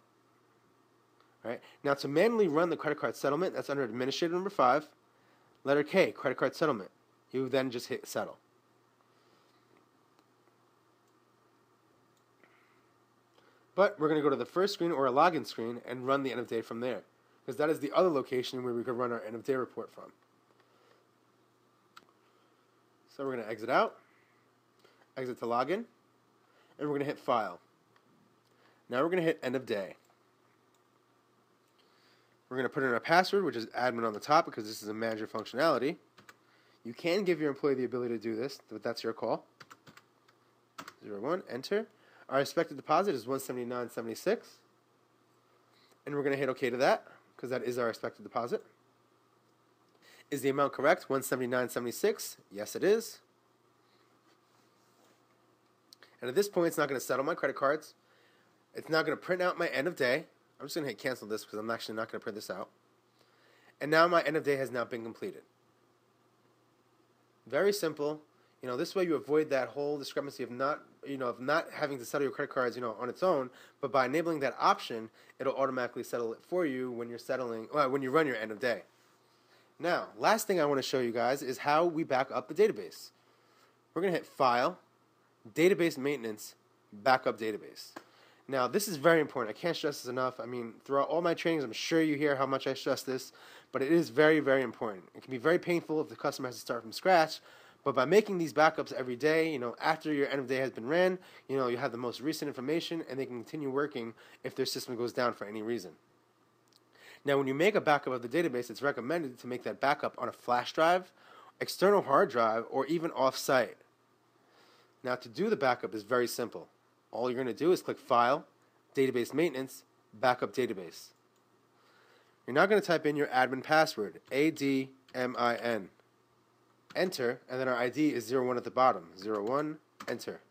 All right. Now, to manually run the credit card settlement, that's under Administrator, number five, letter K, credit card settlement. You then just hit Settle. But we're going to go to the first screen or a login screen and run the end of day from there, because that is the other location where we could run our end of day report from. So we're going to exit out, exit to login, and we're going to hit file. Now we're going to hit end of day. We're going to put in our password, which is admin on the top, because this is a manager functionality. You can give your employee the ability to do this, but that's your call. zero one, enter. Our expected deposit is one seventy-nine seventy-six. And we're going to hit OK to that, because that is our expected deposit. Is the amount correct? one seventy-nine seventy-six. Yes, it is. And at this point, it's not going to settle my credit cards. It's not going to print out my end of day. I'm just going to hit cancel this, because I'm actually not going to print this out. And now my end of day has not been completed. Very simple. You know, this way you avoid that whole discrepancy of not, you know, of not having to settle your credit cards, you know, on its own. But by enabling that option, it'll automatically settle it for you when you're settling, well, when you run your end of day. Now, last thing I want to show you guys is how we back up the database. We're going to hit File, Database Maintenance, Backup Database. Now, this is very important. I can't stress this enough. I mean, throughout all my trainings, I'm sure you hear how much I stress this, but it is very, very important. It can be very painful if the customer has to start from scratch, but by making these backups every day, you know, after your end of day has been ran, you know, you have the most recent information, and they can continue working if their system goes down for any reason. Now, when you make a backup of the database, it's recommended to make that backup on a flash drive, external hard drive, or even off-site. Now, to do the backup is very simple. All you're going to do is click File, Database Maintenance, Backup Database. You're now going to type in your admin password, A D M I N. Enter, and then our I D is zero one at the bottom, zero one, enter.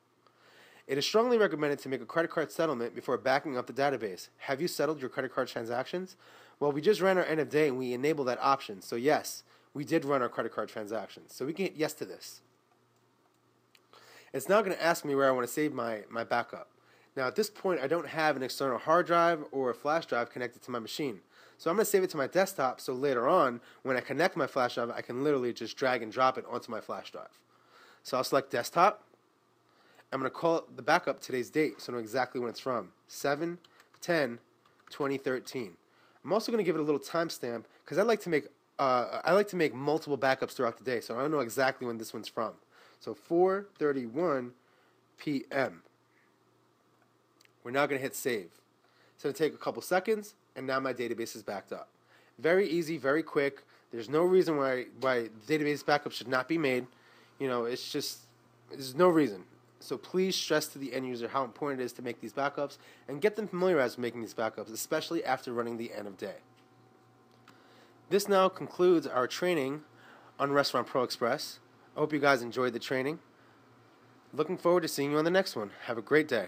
It is strongly recommended to make a credit card settlement before backing up the database. Have you settled your credit card transactions? Well, we just ran our end of day, and we enabled that option. So yes, we did run our credit card transactions. So we can hit yes to this. It's now going to ask me where I want to save my, my backup. Now, at this point, I don't have an external hard drive or a flash drive connected to my machine. So I'm going to save it to my desktop, so later on, when I connect my flash drive, I can literally just drag and drop it onto my flash drive. So I'll select desktop. I'm going to call the backup today's date, so I know exactly when it's from. seven ten twenty thirteen. I'm also going to give it a little timestamp, because I like to make uh, I like to make multiple backups throughout the day, so I don't know exactly when this one's from. So four thirty-one p m We're now going to hit save. It's going to take a couple seconds, and now my database is backed up. Very easy, very quick. There's no reason why why database backup should not be made. You know, it's just, there's no reason. So please stress to the end user how important it is to make these backups and get them familiarized with making these backups, especially after running the end of day. This now concludes our training on Restaurant Pro Express. I hope you guys enjoyed the training. Looking forward to seeing you on the next one. Have a great day.